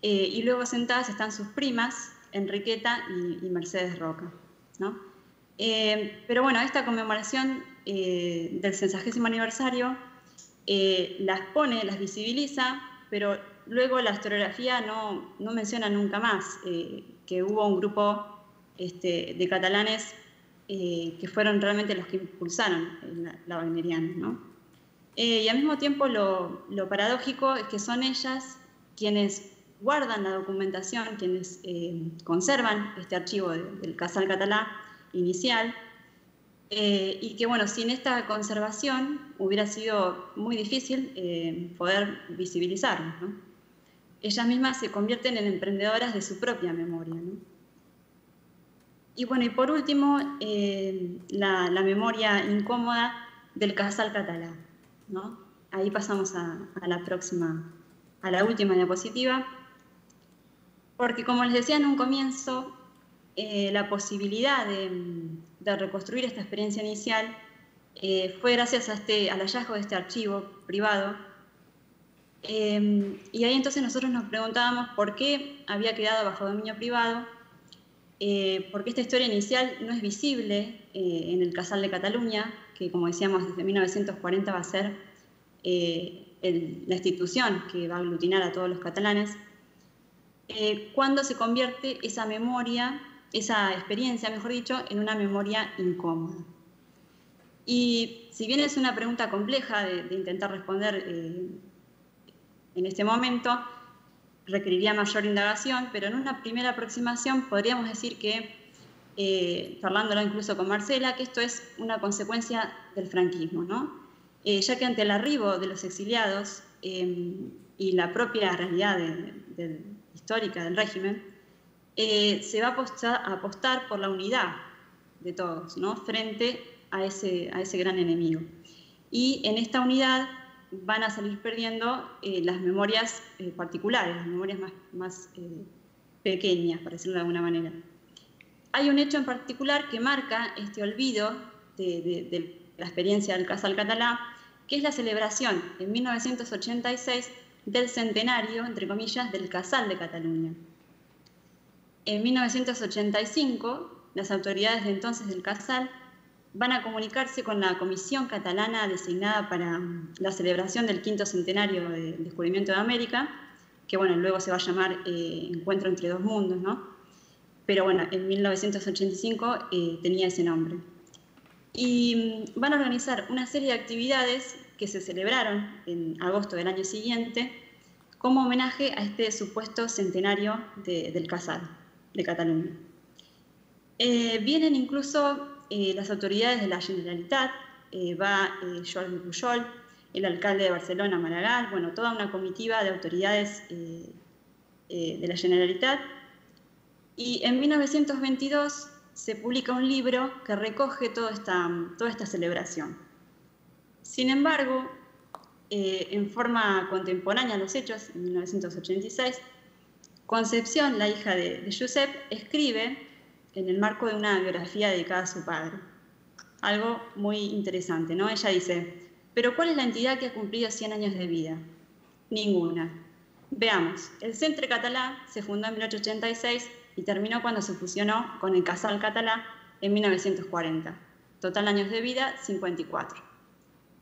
eh, y luego sentadas están sus primas, Enriqueta y, y Mercedes Roca, ¿no? Eh, pero bueno, esta conmemoración eh, del sexagésimo aniversario eh, las pone, las visibiliza, pero luego la historiografía no, no menciona nunca más eh, que hubo un grupo... Este, de catalanes eh, que fueron realmente los que impulsaron la, la wagneriana, ¿no? Eh, y al mismo tiempo lo, lo paradójico es que son ellas quienes guardan la documentación, quienes eh, conservan este archivo de, del Casal Català inicial, eh, y que bueno, sin esta conservación hubiera sido muy difícil eh, poder visibilizarlo, ¿no? Ellas mismas se convierten en emprendedoras de su propia memoria, ¿no? Y bueno, y por último, eh, la, la memoria incómoda del Casal Català, ¿no? Ahí pasamos a, a la próxima, a la última diapositiva, porque como les decía en un comienzo, eh, la posibilidad de, de reconstruir esta experiencia inicial Eh, fue gracias a este, al hallazgo de este archivo privado. Eh, y ahí entonces nosotros nos preguntábamos por qué había quedado bajo dominio privado, eh, porque esta historia inicial no es visible eh, en el Casal de Cataluña, que como decíamos desde mil novecientos cuarenta va a ser eh, el, la institución que va a aglutinar a todos los catalanes, eh, cuando se convierte esa memoria, esa experiencia, mejor dicho, en una memoria incómoda. Y si bien es una pregunta compleja de, de intentar responder eh, en este momento, requeriría mayor indagación, pero en una primera aproximación podríamos decir que, eh, charlándolo incluso con Marcela, que esto es una consecuencia del franquismo, ¿no? Eh, ya que ante el arribo de los exiliados eh, y la propia realidad de, de, histórica del régimen, eh, se va a apostar, a apostar por la unidad de todos, ¿no? Frente a ese, a ese gran enemigo. Y en esta unidad van a salir perdiendo eh, las memorias eh, particulares, las memorias más, más eh, pequeñas, para decirlo de alguna manera. Hay un hecho en particular que marca este olvido de, de, de la experiencia del Casal Català, que es la celebración en mil novecientos ochenta y seis del centenario, entre comillas, del Casal de Cataluña. En mil novecientos ochenta y cinco, las autoridades de entonces del Casal van a comunicarse con la comisión catalana designada para la celebración del quinto centenario del descubrimiento de América, que bueno, luego se va a llamar eh, Encuentro entre dos mundos, ¿no? Pero bueno, en mil novecientos ochenta y cinco eh, tenía ese nombre. Y van a organizar una serie de actividades que se celebraron en agosto del año siguiente como homenaje a este supuesto centenario de, del Casal de Cataluña. Eh, vienen incluso Eh, las autoridades de la Generalitat, eh, va eh, Jordi Pujol, el alcalde de Barcelona, Maragall, bueno, toda una comitiva de autoridades eh, eh, de la Generalitat. Y en mil novecientos veintidós se publica un libro que recoge toda esta, toda esta celebración. Sin embargo, eh, en forma contemporánea a los hechos, en mil novecientos ochenta y seis, Concepción, la hija de, de Josep, escribe en el marco de una biografía dedicada a su padre. Algo muy interesante, ¿no? Ella dice, ¿pero cuál es la entidad que ha cumplido cien años de vida? Ninguna. Veamos, el Centre Català se fundó en mil ochocientos ochenta y seis y terminó cuando se fusionó con el Casal Català en mil novecientos cuarenta. Total años de vida, cincuenta y cuatro.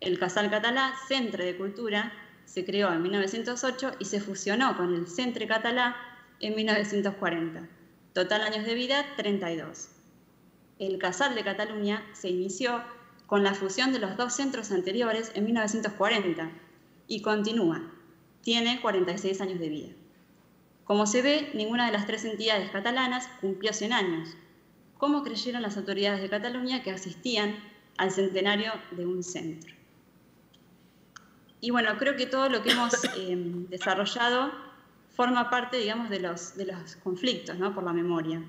El Casal Català, Centre de Cultura, se creó en mil novecientos ocho y se fusionó con el Centre Català en mil novecientos cuarenta. Total años de vida, treinta y dos. El Casal de Cataluña se inició con la fusión de los dos centros anteriores en mil novecientos cuarenta y continúa. Tiene cuarenta y seis años de vida. Como se ve, ninguna de las tres entidades catalanas cumplió cien años. ¿Cómo creyeron las autoridades de Cataluña que asistían al centenario de un centro? Y bueno, creo que todo lo que hemos eh, desarrollado forma parte, digamos, de los, de los conflictos, ¿no? Por la memoria,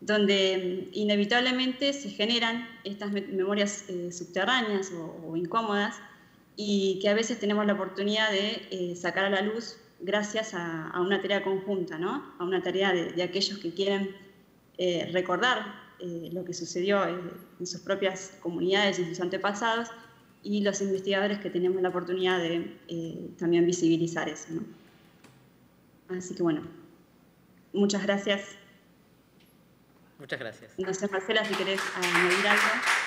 donde inevitablemente se generan estas memorias eh, subterráneas o, o incómodas y que a veces tenemos la oportunidad de eh, sacar a la luz gracias a, a una tarea conjunta, ¿no? A una tarea de, de aquellos que quieren eh, recordar eh, lo que sucedió eh, en sus propias comunidades, en sus antepasados, y los investigadores que tenemos la oportunidad de eh, también visibilizar eso, ¿no? Así que bueno, muchas gracias. Muchas gracias. No sé, Marcela, si querés añadir algo.